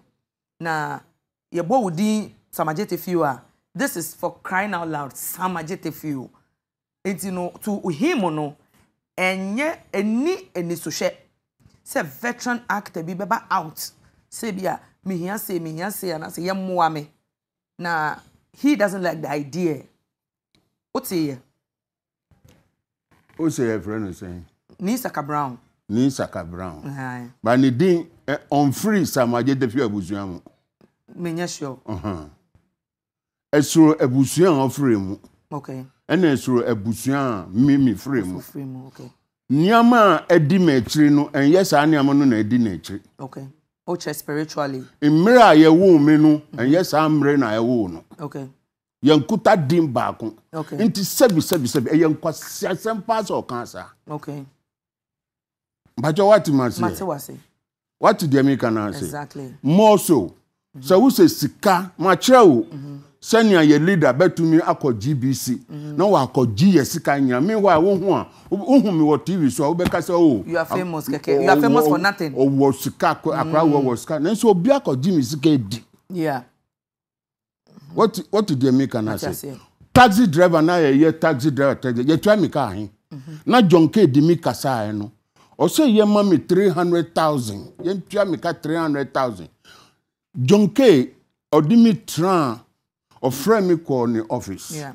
Na yebo udi Sam Ajitefiu. This is for crying out loud, Sam Ajitefiu. It's you know to him no enye eni eni soche. Say veteran actor be beba out. Say bia me here say me here say and say yemwa me. Na he doesn't like the idea. Oti who say your friend is saying? Nii Saka Brown. Nii Saka Brown. Aye. But he didn't on free Sam Ajitefiu abusuamu. Menya sure. Uh huh. Esro abusuan on free mu. Okay. Ene esro abusuan mimi free mu. Free mu. Okay. Nyama edi metri no and yes ani amanu na edi netri. Okay. Oche spiritually. Imra ye wo me no and yes amre na ye wo no. Okay. Yankuta dimba kon. Okay. Inti sebi sebi sebi. E yankwa sempass or cancer. Okay. But what you must say? What the American say? Exactly. More so. Mm -hmm. So who say sika macheo? Senior your leader bet to me ako G B C. No ako G sika nya. Me wa wonhu a. Wonhu me wo T V so obeka say oh. You are famous keke. You are famous for nothing. O wo sika akwa wo wo sika. Na so obi ako G sika di. Yeah. What what did they make an answer? Taxi driver na ye taxi driver taxi. Ye try me car hin. Na jonke di mi kasa eno. O say ye ma me three hundred thousand. Ye try me car three hundred thousand. Jonke o di mi tran o friend me call in the office. Yeah.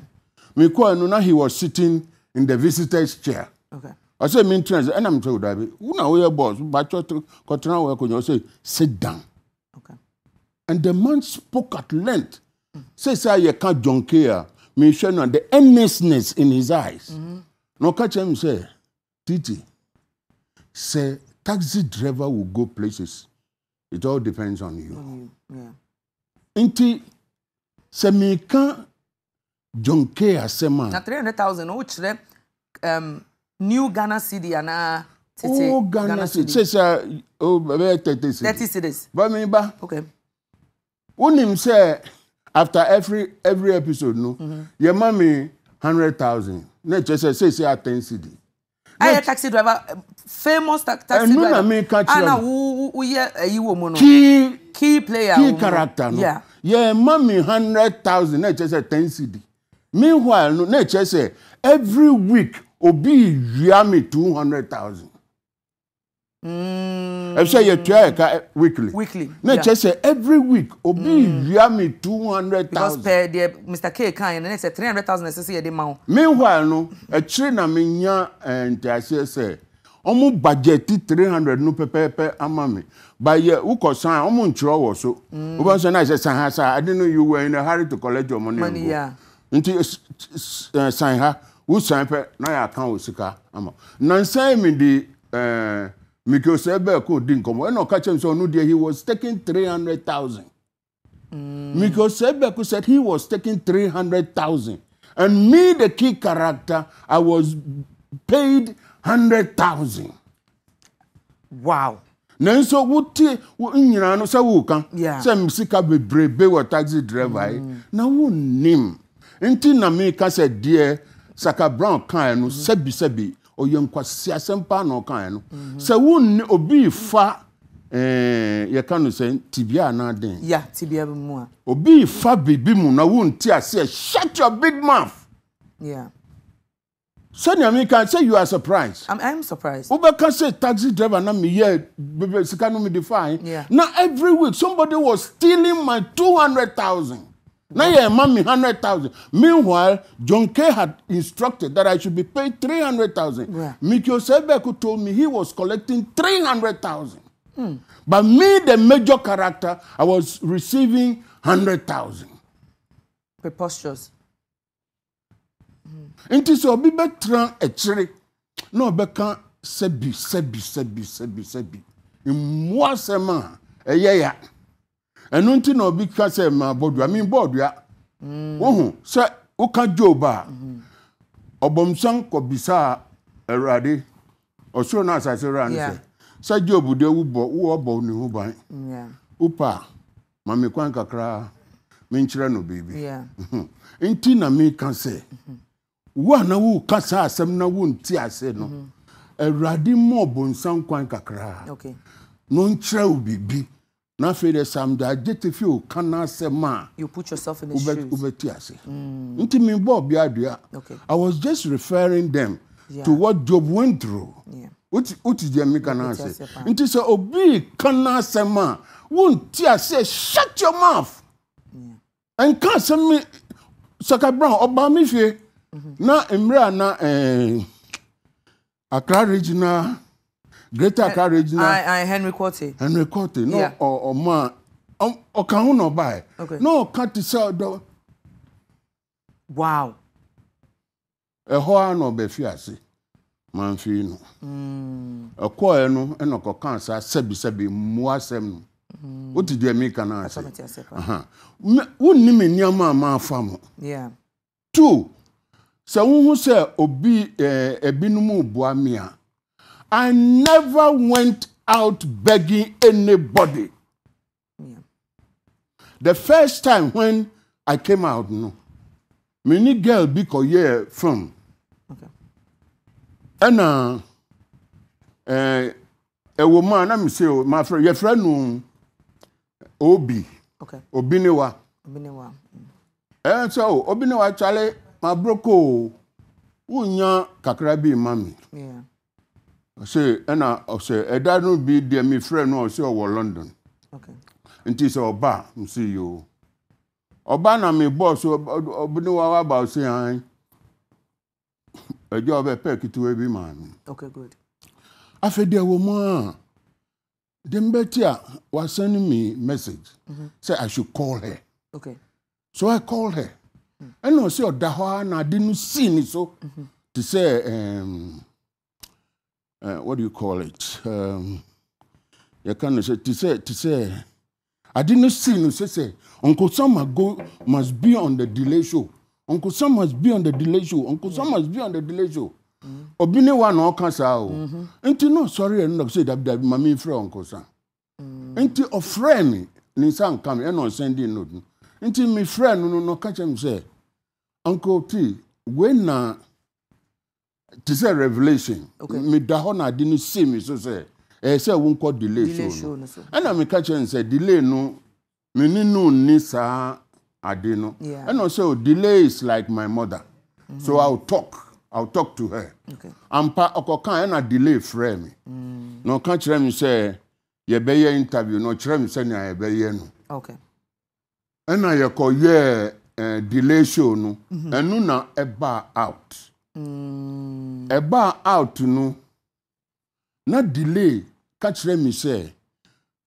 Me call eno na he was sitting in the visitor's chair. Okay. I say me trans and I'm told that who na we boss but kotran we ko say sit down. Okay. And the man spoke at length. Say say you can't junk here Michelle, the earnestness in his eyes. No catch him say, Titi, say taxi driver will go places. It all depends on you. Mm, yeah. Inti, se me can junkie a sema. Na three hundred thousand. Which le um new Ghana city ana. Oh, Ghana city. Say say oh, very thirty cities. Thirty cities. But me ba. Okay. Unim say after every every episode no. Your mommy hundred thousand. Next say say say at ten cities. I a taxi driver, famous ta taxi driver. And me catch you. Ana who who yeah you woman. Key key player. Key character no. Yeah. Yeah, mommy hundred thousand. Next say ten cities. Meanwhile no next say every week obi yami two hundred thousand. Mm. If say you try weekly. Weekly. No, yeah. Just say every week. Obi mm. yami two hundred thousand. Because per the Mister K can and then say three hundred thousand. Say the amount. Meanwhile, no, a train a minya and I say say, omu budgeti three hundred no pe pe pe amami. But yeah, who can say omu nchura waso? Oba say na say sanha. I didn't know you were in a hurry to collect your money. Money, yeah. Until sanha, who sign pe na account usika ama. Nansi me the. Because Sebeko didn't come. When I catch him, so no dear, he was taking three hundred thousand. Mm. Because Sebeko said he was taking three hundred thousand, and me, the key character, I was paid hundred thousand. Wow. Then so what? What in your ano? So who can? Yeah. Some sika be brave, be a taxi driver. Now who name? Until na me kase dear Saka Brown can no sebi sebi. O yom kwa siasempa no kan no se won obi fa eh ye kan no se tibia na den ya tibia bi mu a obi fa bibi mu na won ti ase shut your big mouth. Yeah, so na me can say you are surprised. I'm I'm surprised. Oba can say taxi driver na me here sika no me define na every week somebody was stealing my two hundred thousand. Now yeah, mommy, hundred thousand. Meanwhile, John K had instructed that I should be paid three hundred thousand. Yeah. Mikio Sebeko told me he was collecting three hundred thousand. Mm. But me, the major character, I was receiving hundred thousand. Preposterous. Inti so be betran etri. No be kan sebi sebi sebi sebi sebi. Imwa sema eyeya. And until no big castle, my body, I mean, board, yeah. Oh, sir, who can't job bar? Obomson could be sir, a raddy, or so nice as a randy. Sir Job would do born who buy. Yeah. Upa, Mammy Quanka cra, Mincherano baby. Yeah. In Tina me can say, one who can't say some no wound, tea I said no. A raddy more bonson Quanka cra. Okay. Non trail be. Now, fear Sam Ajitefiu cannot say ma. You put yourself in his shoes. Mm. Okay. I was just referring them yeah. to what Job went through. Yeah. What what is the American answer? Until say Obi cannot say ma. Won't you say shut your mouth? Yeah. And can't send me Saka Brown Obama fe. Na Emra na eh Accra regional. Greater courage now. I, I, Henry Oti. Henry Oti, no, yeah. or, or man, or, or can no buy. Okay. No, can't sell the. Wow. A whole no be fiasi, man fino. A choir no, and no cancer, sebi sebi muasem. What did you make an answer? Uh huh. Wouldn't me near my farm. Yeah. Two. So who say obi a binumu boamia. I never went out begging anybody. Yeah. The first time when I came out, no, many girl because yeah from, okay. And uh, uh, a woman, let me say, my friend, your friend, um, Obi, okay, Obiniwa, Obiniwa, and so Obiniwa, Charlie, my broko, unya kakrabi mami. Yeah. I say, and I say, I don't be dear me friend no say over London. Okay. And he say, Oba, I see you. Oba na me boss, Oba no wa about say I. A job a peck to every man. Okay, good. I feel dear woman. Then Betty was sending me message. Mm-hmm. Say I should call her. Okay. So I called her. And no, see, I didn't see it. So to say, um, uh, what do you call it? Um, you can say to say to say, I didn't see it. So say, Uncle Sam must go, must be on the delay show. Uncle Sam must be on the delay show. Uncle Sam must be on the delay show. Obine wa no cancer. And to no, sorry, and not say that Mammy from Uncle Sam. And to a friend, Nissan come and on sending nothing. Until my friend no no catch him say, Uncle T, when uh, this a revelation, okay. Me dahona didn't see me so say, I say won't call delay, delay show. No. Show no. And I me catch him say delay no, me ni no ni sa adeno. Yeah. And also delay is like my mother, mm-hmm. So I'll talk, I'll talk to her. Okay. And pa okokan na delay frame me. Mm. No catch him say, ye be ye interview no catch him say na ye be ye no. Okay. And I call yeah delay show no, and no na a bar out. A bar out no, not delay. Catch them, me say,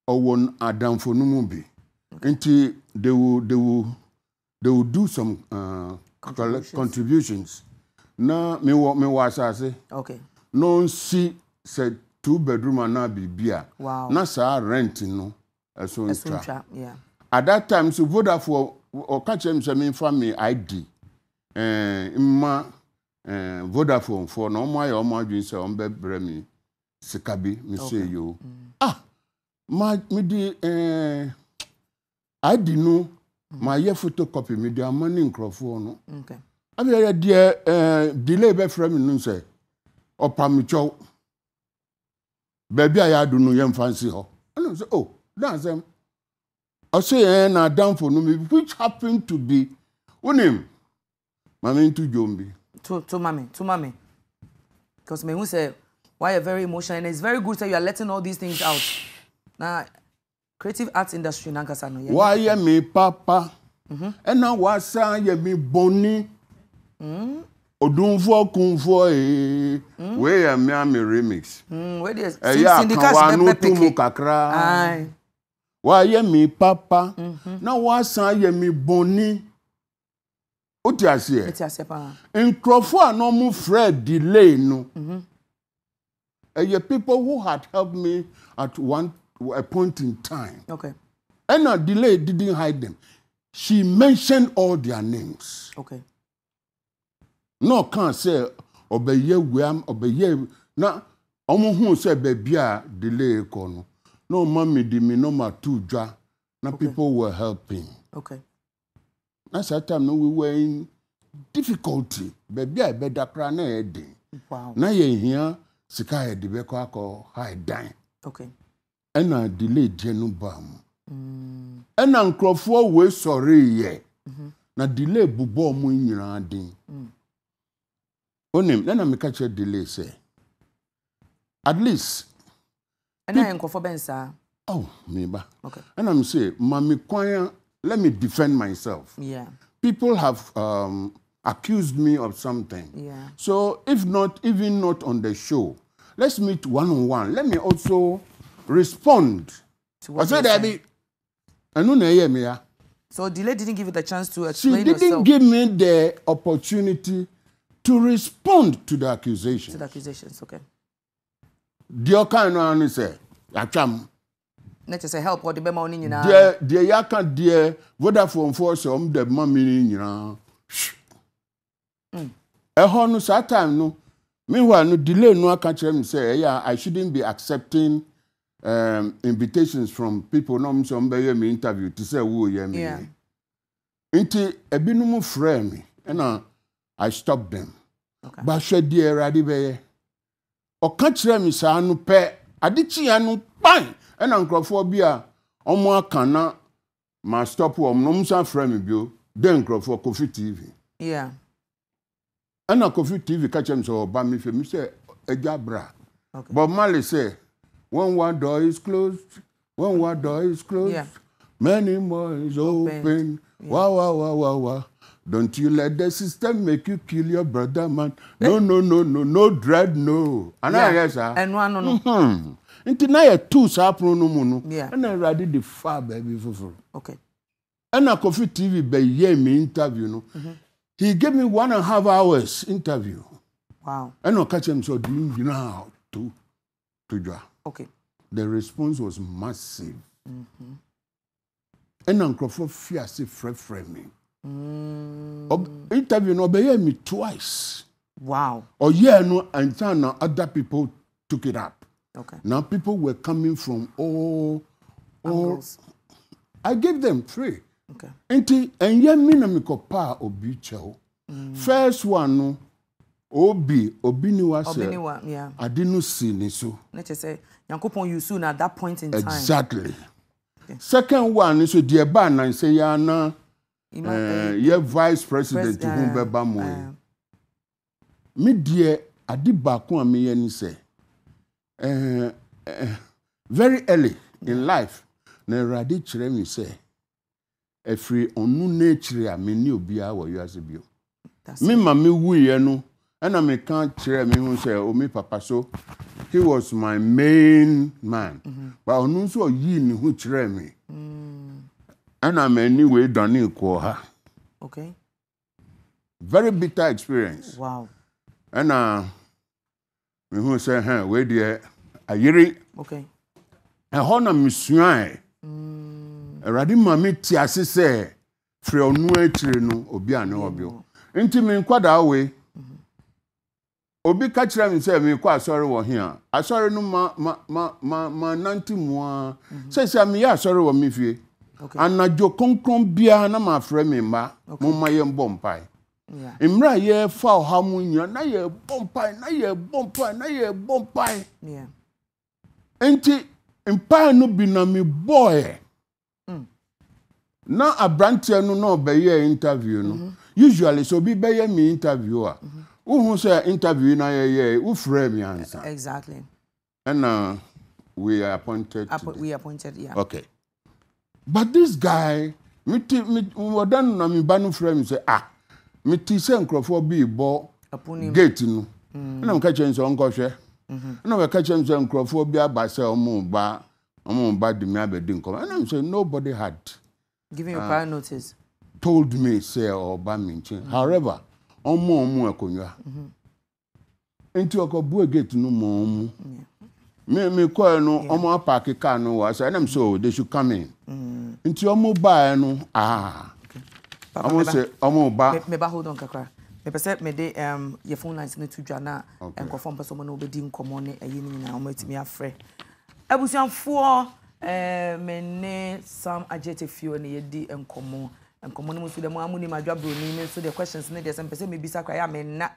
or one Adam for no movie. Until they will, they will, they will do some uh, contributions. contributions. Now me what me was I say. Okay. No see said two bedroom and now be beer. Wow. Now sir renting no, a soon trap. Yeah. At that time, so voted for or catch him some family I D. Emma Vodafone for no my or my dreams on bed bremi. Sekabi, me say you. Ah, my me eh I didn't know my year photocopy me their money in Crawford. Okay. I have a dear uh delay by frame no say. Or Pamicho Baby I do no young fancy ho. And I say, oh, that's them. I say, and I down for no me, which happened to be one name. Mammy to Jombi. To to Mammy, to Mammy. Because me who say, why you're very emotional, and it's very good that you are letting all these things out. Now, creative arts industry, Nankasano. Why you me, Papa? And now, what's you me, Bonnie? Odunfo Kunfo, eh? Where am I, me remix? Where is Kakra? Why ye me papa? Now why say ye me Bonnie? Oti ase. Oti ase pa. In Crawford no mu Fred delay no. And the people who had helped me at one a point in time. Okay. And a delay didn't hide them. She mentioned all their names. Okay. No can say obeye weam obeye na omo hu say bebia delay kono. No, mommy, did me no my two ja. Now people were helping. Okay. That's that time no, we were in difficulty. Baby, I better plan a heading. Wow. Now you're here, Sika de Beco high dine. Okay. And I delayed Genu Bam. And I'm Crawford way sorry, yeah. Now delay Bubo moon your handing. On him, then I'm catch a delay, say. At least. And I am confident, sir. Oh, maybe. Okay. And I'm saying, Mammy Quire, let me defend myself. Yeah. People have um, accused me of something. Yeah. So if not, even not on the show, let's meet one on one. Let me also respond. I said, Abby, I don't hear me. So delay didn't give you the chance to explain. She didn't herself. give me the opportunity to respond to the accusations. To the accusations, okay. Dear kind one say, "Acham." Let us say help or the be money you know. Dear, dear, ya can dear. Vodafone for some the money you know. Eh, how no such time no. Meanwhile no delay no I can't even say. Yeah, I shouldn't be accepting um, invitations from people. No, somebody me interview to say who you me. Yeah. Until a bit no more friend me, and I stopped them. Okay. But she dear, ready be. O country mi sa anu pe adichi anu pan ena nkrofobia omo aka na ma stop wo no msa frame bio den nkrofo Kofi T V. Yeah. Ena Kofi T V ka chem so ba mi fe mi se eja bra. Okay. But Mali say when one door is closed, when one door is closed, yeah. Many more is open. open. Yeah. Wow wow wow wow wow. Don't you let the system make you kill your brother, man. No, no, no, no, no dread, no. And I yes, sir. And one, no, no. Until now, you're two, sir, no, no, no. Yeah. And I ready the far, baby, for. Okay. And I Kofi T V, by ye me interview, no. He gave me one and a half hours interview. Wow. And I catch him so you know to to draw. Okay. The response was massive. Mm-hmm. And Uncle for fierce framing. Mm. Interview no obey me twice. Wow. Or yeah, no, and now other people took it up. Okay. Now people were coming from all all I gave them three. Okay. Enti enye mina mikopa obi cheo. First one no obi obi ni wa se. Obi wa, yeah. I didn't see ni so. Let's say Yankopon you soon at that point in time. Exactly. Okay. Second one is with Dieba and say ya na your vice president to whom beba moe. Me dear adi baku amiye ni se. Very early in life na radi chire mi se. Every onu nature I mean you be our U S bio. Me mammy we no and I me can't share me who say oh me papa so he was my main man. But onu so ye ni who share me. And I'm anyway done in Koha. Okay. Very bitter experience. Wow. And uh me who say hey we dear ayiri. Okay. And honor mission. Radim mami tiasi se fre onwe tire no obi ane obio nti me kwada we obi ka kire me se me kwa asori wo hia asori no ma ma ma ma nanti mua se se me ya asori wo me fie anajo konkron bia na ma fre me ma mo ma ye mbompai imra ye fa ha mu nya na ye bompai na ye bompai na ye bompai yeah nti impa no bi na me boy. Now a branch no no be interview no. Usually so be be me interviewer. Who say interview na ye who frame answer. Exactly. And uh, we are appointed. App we appointed, yeah. Okay. But this guy, me me wadan na me banu frame say ah, me ti say nkrofo be bo gate no. And I'm catching so uncle hwe. And I'm catching so nkrofo be abase omo ba omo ba di me abedi nko. And I'm saying nobody had giving you uh, prior notice. Told me, say, or Baminchen. Mm-hmm. However, on more more Konya. Into a boy get no more. Me, me, call no, on my packet car no, I said, I'm so they should come in. Into your mobile no, ah. I won't say, I'm more back. Maybe hold on, Kakra. Maybe said, may they, um, your phone lines need to Jana and conform someone over Dean Common, a union, and I'll make me afraid. I was young four. Eh, my name Sam Ajitefiu and Yedi and Komo and Komo Musu the Mamuni Madrabuni. So the questions need some person may be Sakaya men na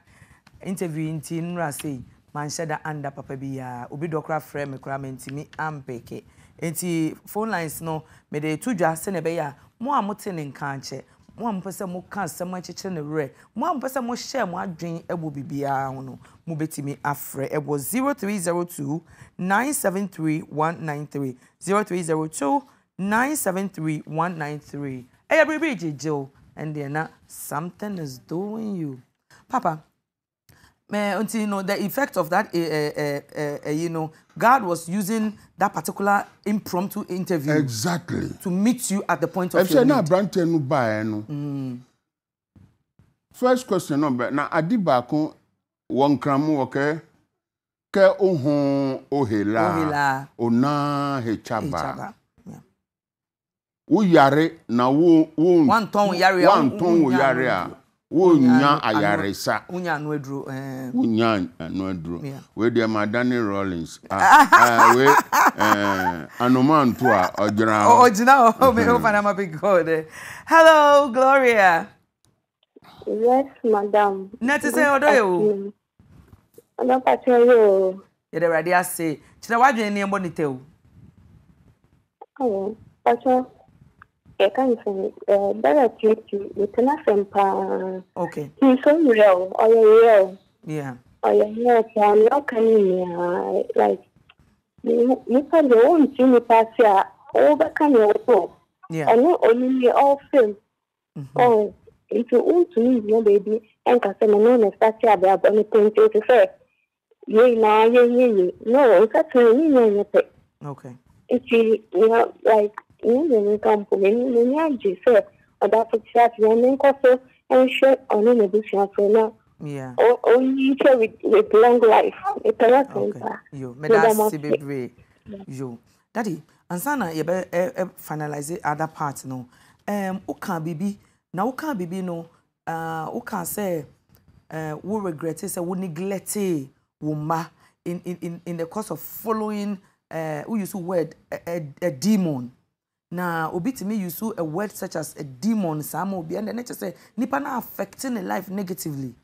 interview in Tin Rassi, Manshada under Papa Bia, Ubidokra Frame, Cramenti, me and Peke. Enti phone lines no, may they two just send a bear, more motin in canche, one person more cancer, much in a rare, one person more share, more drink, a booby biano, Mubetimi Afre. It was zero three zero two nine seven three one nine three. zero three zero two nine seven three one nine three. Every bridge, Joe, and then uh, something is doing you, Papa. Me, until you know the effect of that, uh, uh, uh, uh, you know, God was using that particular impromptu interview exactly to meet you at the point of. If you na brante no buy no. First question number na adiba ko one kramu okay. Ke ohun ohela ona hechaba wo yare na wo one ton yare one ton wo yare a wo nya ayaresa unya no eduro eh unya no eduro we dey madani rollings ah we eh anomanto a ojina o ojina o me hope na ma big god. Hello Gloria. Yes madam. Net say odo you. I don't catch you. You're the radio say. Chida wajwe ni embo ni teo. Oh, pacho. Eka nifuni. Dada tuitu. Utena sempa. Okay. Niso mreo. Oye yeo. Yeah. Oye yeo. Kwa mleo kani ya. Like. Nipa leo mti nipasia. Oba kani opo. Yeah. Ano onini all film. Oh. Itu untu nivyo baby. Enka sema nene statia bea boni twenty to fair. Yeah, yeah, yeah. No, it's not really okay. It's you like you know, you come for me, you know, you say, or that it's that you know, because on yeah. Oh, you with with long life. Okay. You, me you, Daddy, and Sana, you better finalize other parts. No, um, who can be now? Who can be no? Uh, who can say? Uh, who regret it? Who neglect it? Woma in in in the course of following. Uh, who use the word a, a, a demon? Now, obi to me use a word such as a demon. Some obi and the nature say nipana affecting the life negatively.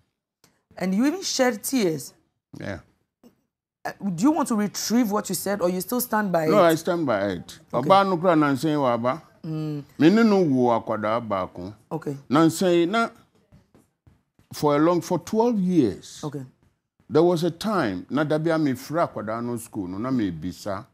And you even shed tears. Yeah. Uh, do you want to retrieve what you said, or you still stand by no, it? No, I stand by it. Aba nukra nansen wa aba. Mm. Mene nungu akwada aba ko. Okay. Nansen na for a long for twelve years. Okay. There was a time na dabia me fra akwada no school no na me bisa.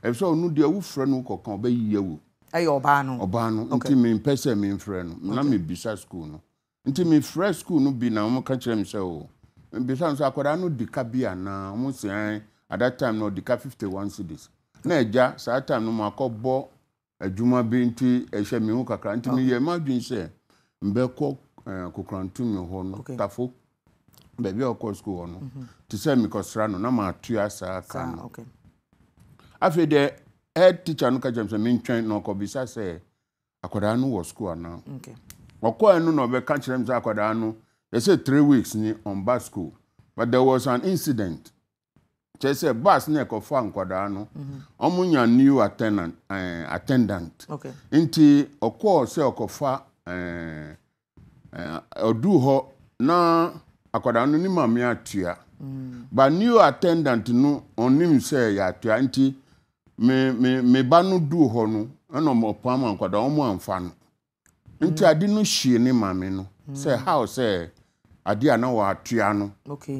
If so nu de wu fra nu kokan ba yewu. Ay oba no. Oba no. Nti me pese me fra no. Na me bisa school no. Nti me fresh school no bi na mo ka kire me say o bi san so akoda no di ka bia na mo say at that time no di ka fifty-one cedis na eja sa time no mo akobbo adwuma bi nti ehwe me hu kakra nti me ye ma dwin say mbe ko kokrantu me ho no tafo be bi okọ school ho no ti say me kosra no na ma atua sa aka no afi de head teacher no ka jam say me ntwen no ko bi sa say akoda no wo school na okay. They said three weeks on bus school, but there was an incident. They said bus near Kofan Quadano, Omunya new attendant. attendant. Okay. Inti Oko se Okofa Oduho na Aquadano ni Mamia Tia. But new attendant no on him say Yatia, Inti me me me Banu do Hono, and Omopama Quadamo and Fan. Nti ade no hie ne mame no say how say ade ana wa atua no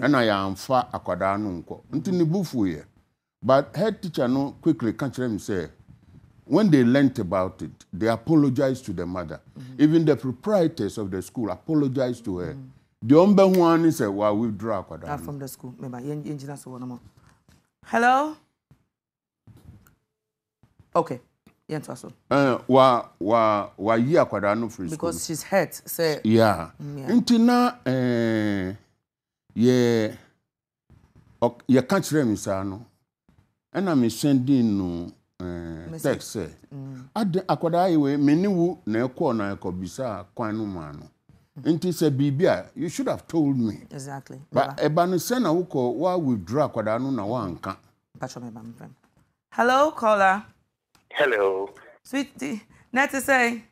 na ya amfa akoda no nko nti ne bufu ye but head teacher no quickly can tell him say when they learnt about it they apologized to the mother mm-hmm. Even the proprietors of the school apologized to her the ombe ho an say wa withdraw akoda from the school member engineer so one more hello okay Uh, wa wa wa ye akwada no free school because she's hurt say yeah nti na eh ye ye can't tell me say no and I'm sending no eh text say ad akwada iwe meniwu na ekọ na ekọ bisa kwan no ma no nti say bibia you should have told me exactly but eba no say na wukọ wa withdraw akwada no na wa nka hello caller. Hello. Sweetie, not to say.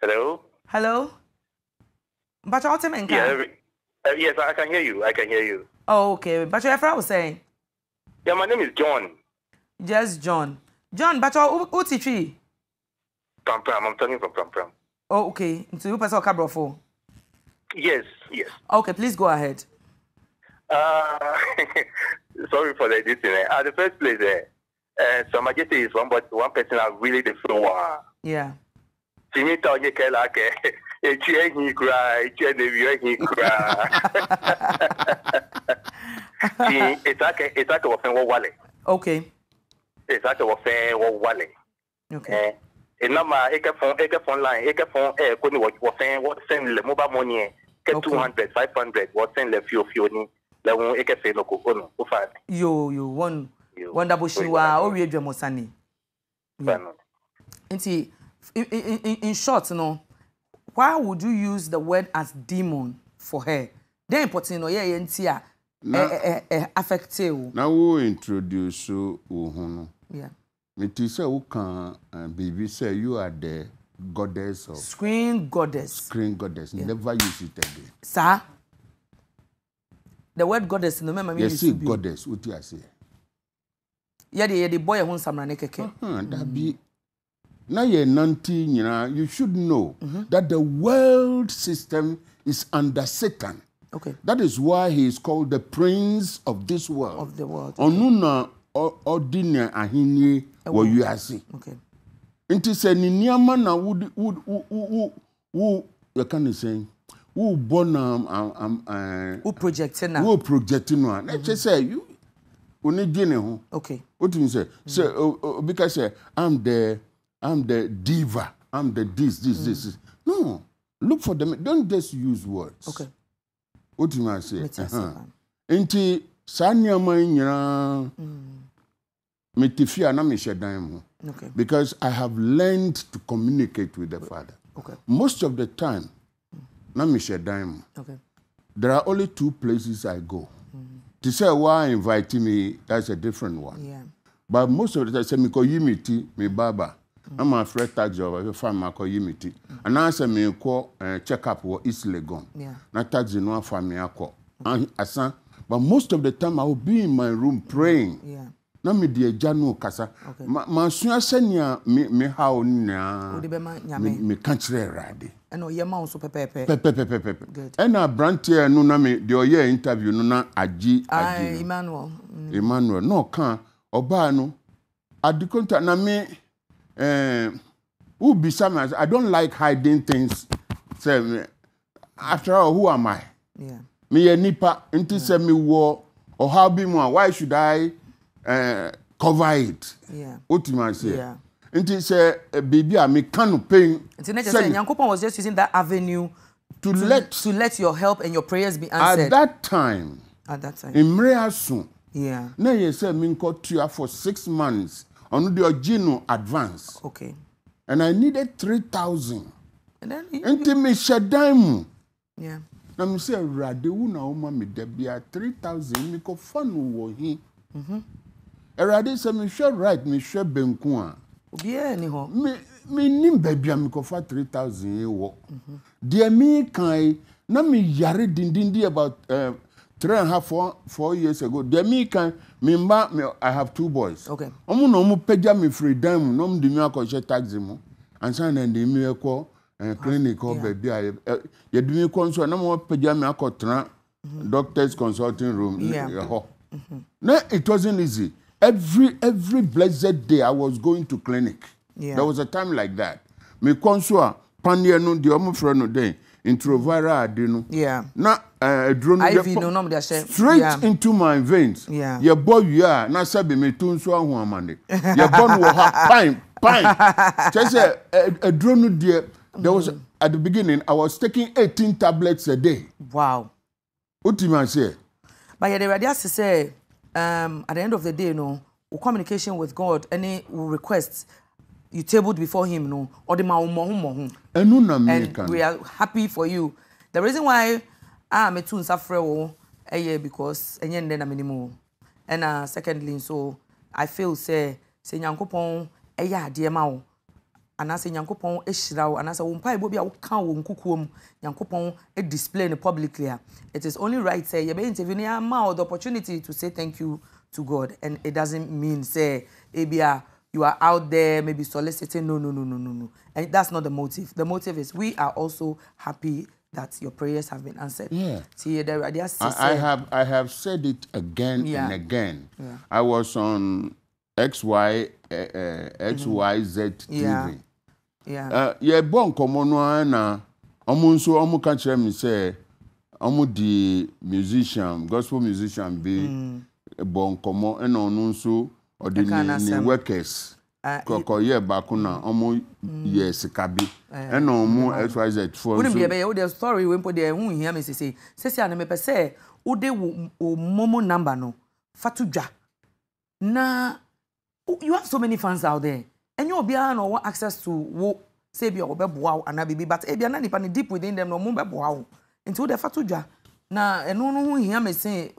Hello. Hello. But you can yeah, uh, yes, I can hear you. I can hear you. Oh, okay. But your friend was saying. Yeah, my name is John. Yes, John. John, but your Oti tree. Pram Pram. I'm talking from Pram Pram. Oh, okay. So you pass a cabra for. Yes. Yes. Okay. Please go ahead. Uh, sorry for the distance. At the first place, eh. Uh, Sam Ajitefiu is one, but one person I really different. Yeah. She me tell you, like, eh, he cry, he cry. It's like, it's like a friend Wale. Okay. It's like a friend Wale. Okay. It's not my, it's a phone, it's a phone line, it's a phone. Eh, couldn't watch what saying, what saying the mobile money, get two hundred, five hundred, what saying the few few. Yo, yo, one, one double shiwa, or we dream of Sunny. In short, no, why would you use the word as demon for her? They're important, no, yeah, and yeah, affective. Now we introduce you, Uhono. Yeah. Metisa Ukan and baby say you are the goddess of screen goddess. Screen goddess, never use it again. Sir? The word goddess in the memory. You see goddess, what you say? Yeah, the boy who samrane keke. That be now you're nineteen, you know, you should know mm-hmm. that the world system is under Satan. Okay. That is why he is called the prince of this world. Of the world. Onuna ordinary ahini what you are saying. Okay. Inti say ni niama na would would who who you can say. Who born um um um who projecting who projecting one? Let's just say you, you okay. What do you say? So because I'm the I'm the diva. I'm the this this this. No. Look for them. Don't just use words. Okay. What do you say? Inti sanya mainyana metifia na mishadamu. Okay. Because I have learned to communicate with the Father. Okay. Most of the time, na mishadamu. Okay. There are only two places I go. Mm. To say why inviting me, that's a different one. Yeah. But most of the time, I say me koyimiti me baba. I'm a afraid that job. I find my community, and I say me go check up what is legal. Yeah. Not that you know family ako. And asan, but most of the time I will be in my room praying. Yeah. Na me di ejanu kasa. Ma ma suya senior me me how niya. Odi be ma nyame. Me country ready. Eno yema unso pepe pepe. Pepe pepe pepe. Good. Ena brandier no na me the oye interview no na aji aji. Ah, Emmanuel. Emmanuel. No kan oba no. Adi konta na me. Uh, who be some? I don't like hiding things. So, after all, who am I? Yeah. Me a nipa. Until say me war or how be more? Why should I uh, cover it? Yeah. What do I say? Yeah. Until say baby, I me can't pay. Until just say, Nyankopon was just using that avenue to, to let to let your help and your prayers be answered. At that time. At that time. Imre soon. Yeah. Now you say me got you for six months. On the original advance. Okay. And I needed three thousand. And then he... And yeah. Now I say, Rade, una uma me debia three thousand, me ko fanu wo hi. Mm-hmm. And Rade say, me sure right, me sure benkuwa. Obie ni ho. Me, me nim bebia me ko fa three thousand ye wo. Mm-hmm. Dear me kai, na me yare dindindi about uh, Three and a half, four, four years ago. The me can me ma me. I have two boys. Okay. Omo no mo peja me freedom. No mo di me akoche taxi mo. And so na di me ko clinic ko baby. Ya di me ko so na mo peja me akotra doctor's consulting room. Yeah. No, it wasn't easy. Every every blessed day I was going to clinic. Yeah. There was a time like that. Me konsoa panye no di omo fro no den. Introvera adeno. Yeah. Na uh, drone no straight yeah. into my veins. Yeah. Your boy you are na sabi me tun so ahu amane. Your born wo ha pine pine. Just a drone there. There was at the beginning I was taking eighteen tablets a day. Wow. What do you say? But yeah, the radias say um at the end of the day you know, communication with God any requests you tabled before him, no? Or the maumohum. And we are happy for you. The reason why I'm a tune safreo a year because and yen then a minimum. And uh, secondly, so I feel say, say Yankopon, a ya dear mau. And I say Yankopon, a shrow, and as a wumpai will be a cow and cookum, Yankopon, a display in the public clear. It is only right, say, you may intervene a mouth, the opportunity to say thank you to God. And it doesn't mean, say, a beer. You are out there, maybe soliciting. No, no, no, no, no, no. And that's not the motive. The motive is we are also happy that your prayers have been answered. Yeah. See, there are, there are I, I have I have said it again yeah. and again. Yeah. I was on X Y uh, uh, X Y Z mm-hmm. T V. Yeah. Yeah. Yeah. Bon komonwa na omunso omu kan chere me say omu di musician, gospel musician be bon komo en onunso. Or the ni workers. Koko ye bakuna omo ye sikabi. Eno omo X Y Z for. Wouldn't be a bad story when put there who hear me say say and me pese o de o momo number no fatuja. Na you have so many fans out there and you be an or access to wo say be obeboa and abibi but e be na nipa ni deep within them no mo beboa until the fatuja na eno no who hear me say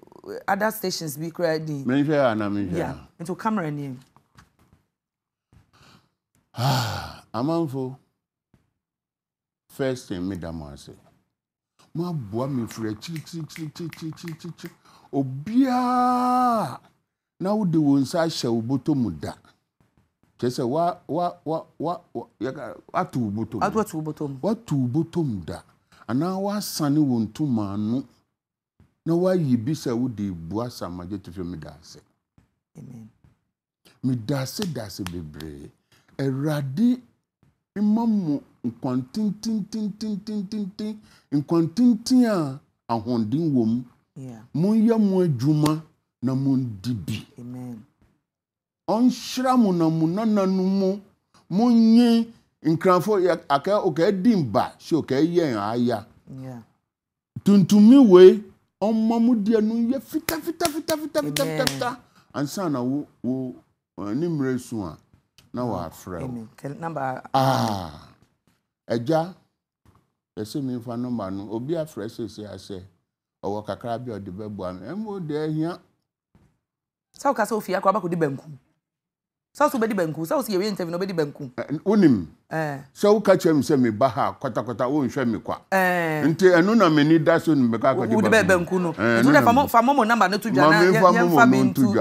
other stations be credit. Yeah, into camera name. Ah, Amanfo. First thing, Madam Marcy. My boy, me free. Chick, chick, chick, chick, chick, chick, chick, chick. Obia. Now the ones I shall buto muda. Just say what, what, what, what, what, what to buto. What to buto. What to buto muda. And now what sunny one to manu. Now why you be so would the boy Sam Ajitefiu me dance? Amen. Me dance, dance be brave. A radi imamu inquantin tin tin tin tin tin tin inquantin tia a hounding womb. Yeah. Munya mwe juma na mun dibi. Amen. On shramuna munana numo munye In Cranford, I can okay dimba, she okay, yeah, yeah. Yeah. Tuntumi way, on Mamudia, no, ye fita, fita, fita, fita, fita, fita, and Sana woo, nimre soon. Now our friend. Number ah, Eja, the same for number, no, or be a fresh, I say, or walk a crab or the bed one, and would there here. Sauka Sophia, Quabaco de Benku. South Bedi Benku, South Syrian, nobody Benku. Unim. Eh. So catch him, send me Baha, Quatacota, won't show me qua. Eh. Until Anuna may need that soon, Macaco de Benkuno. And you have a moment number not to Jamaica to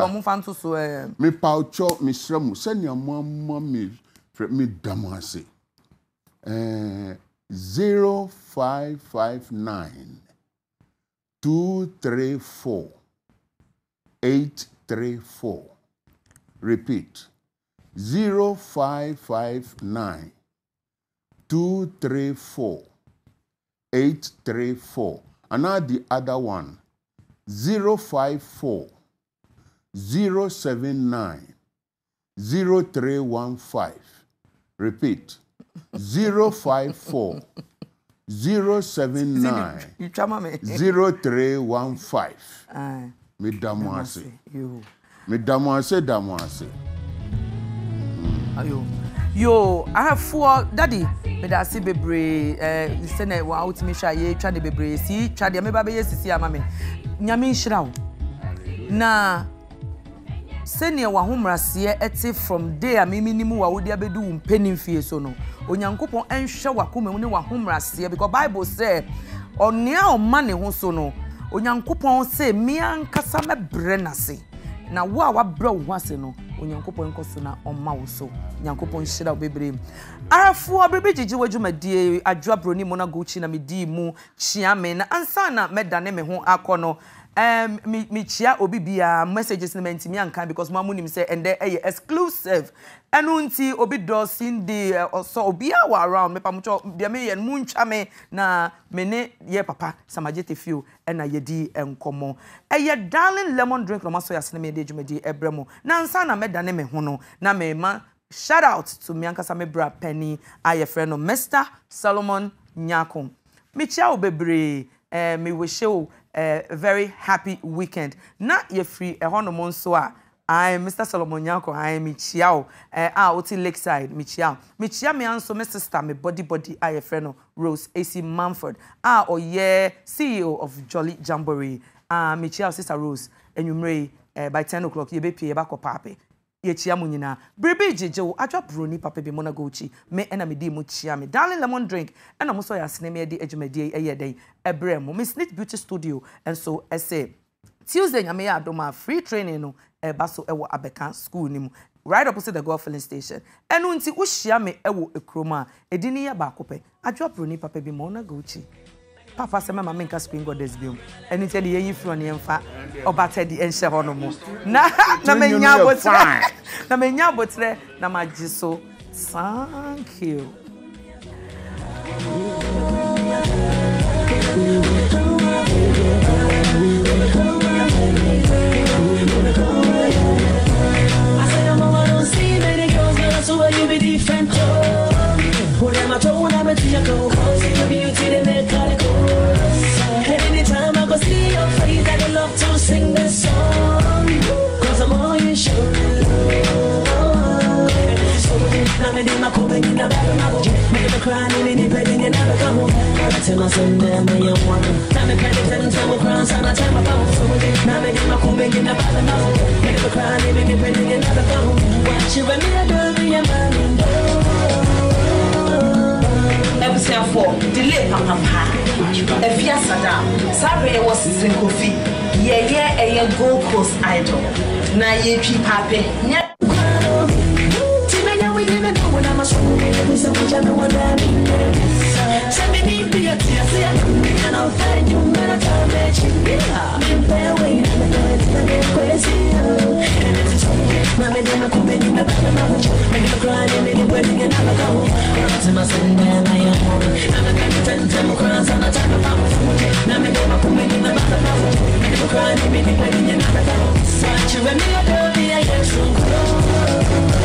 Amufan to swear. Me Paucho, Miss Ramu, send your mom, mommy, me Damasi. Eh, zero five five nine two three four eight three four. Repeat zero five five nine two three four eight three four. And now the other one zero five four zero seven nine zero three one five. Repeat zero five four zero seven nine zero three one five. Midamwasi. Me damwase damwase. Ayo, yo, I have four daddy. Me da si bebre. Eh, sene wa out me shaye. Chade bebre si. Chade me babe yesi si amame. Nyami shirau. Na sene wa humrasiye eti from day a mimi nimu wa udi abedu umpeni fie sono. Onyankopon ensha wakume une wa humrasiye because Bible say onia omane hosono. Onyankopon say mi ankasa me brenase. Na wa wa bro wase no onyankopon nkoso na oma wo so nyankopon hyira obebrem arafo obrebejiji wadwumadie adwa broni mo na gochi na medi mu chia me na ansa na medane me ho akono um mi, mi chia obi bia messages na mentimi anka because ma munim say and there eh exclusive enunti obi do sin dey uh, so obi a wa around me pamucho bia me ye mu ntwa me na me ne ye papa Sam Ajitefiu na ye di enkomo eh darling lemon drink no maso ya sene me dey djumadi ebremo na ansa na medane me ho no na me ma shout out to me anka sa me bra penny aye friend no Mister Solomon Nyakom mi chia obebre eh me we show a uh, very happy weekend. Na ye free a hono monsoa. I Mister Solomon Nyako, I am Michiao. Uh, ah, Oti Lakeside, Michiao. Michia me anso my sister, my body body, I a friend of Rose A C Mumford. Ah, oh yeah, C E O of Jolly Jamboree. Ah, Michiao sister Rose, and you may uh, by ten o'clock you be pay back or pape. Yechia munina. Bribi Jijo, I drop Bruni Pape Monagochi, me enemy di muchiami, darling lemon drink, and I'm also a sname di edgemedi a year day, a bremo, Miss Knit Beauty Studio, and so I say Tuesday, I may have done my free training, no, a basso ewa abekan school name, right opposite the golf filling station. And unti ushiame ewo a chroma, a dinia bacope, I drop Bruni Pape Monagochi. Papa said, Mamma, make a spring or this bill. And it's the year from the Enfa about Teddy and Sharon. Na Namania was fine. Namania was there. Namajiso, thank you. I said, I'm a one on see many girls, but I saw you be different. What am I told? I'm a teacher. Your beauty, they make a see your face, I love to sing this song, cause I'm all you show. So I'm in my coping in the back of my boat. Never crying in the bed and you never come home. I tell my son that I'm your one. I'm a panic and I'm so cross and I tell my phone. So I'm in my coping in the back of my boat. Never crying in the bed and you never come home. Watch you when I don't be a man. Every cell phone, delay my heart. If you are Saddam, Sabre was in Kofi. Yeah, yeah, a yeah, Gold Coast idol. Now you keep happy. Timmy, we never know when I'm a school. Miss Pajama, what I mean. Tell me, be a tear, and I'll find you. Man, I'll bet you. I'm fair way. And it's okay. Mammy, then I could be in the back of my watch. Make a grind and make a wedding and have a go. I'm a son, and I am home. I'm a captain, Democrats, and I tell my mouth. Now, make a woman in the back of my watch. Make a grind and make a wedding and have a go. Such a remedy, I am so close.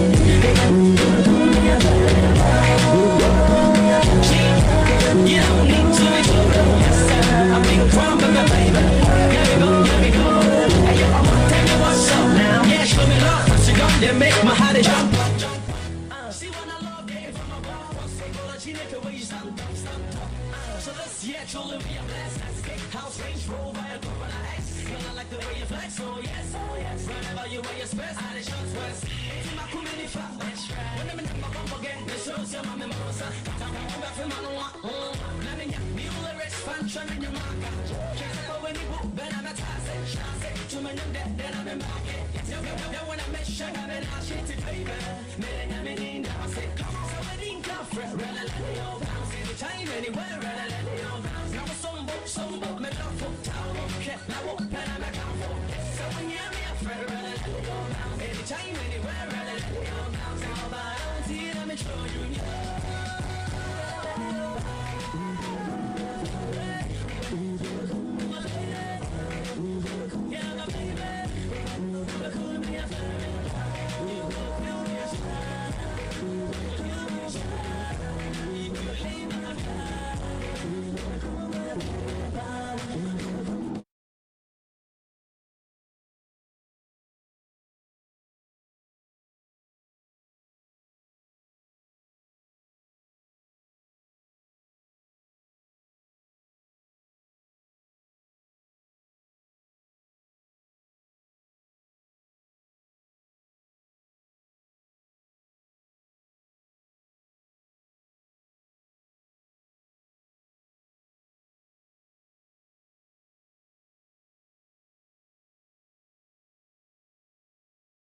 Roll by a group and I X. Girl, I like the way you flex. Oh yes, oh yes. Whenever you wear your spats, I the shorts west. It's my community fat. When I'm in the bump again, the show's your mama mosa. I'm going back from Manoa. Let me get me all the rest. Fan trying your marker. Can't stop when you book, Ben, I'm a tassel. Chance it to my name, then I'm in market. You can come down when I make sure I'm in our shit to pay back. Man, I'm in the house. So I didn't come from Renato. Time anywhere and I let it all bounce. Now some book, some book, make up for town. I walk and I'm a count for. So when you have me a friend and I let it all bounce. Anytime, anywhere and I let it all bounce. Now bounce, I'm a true union.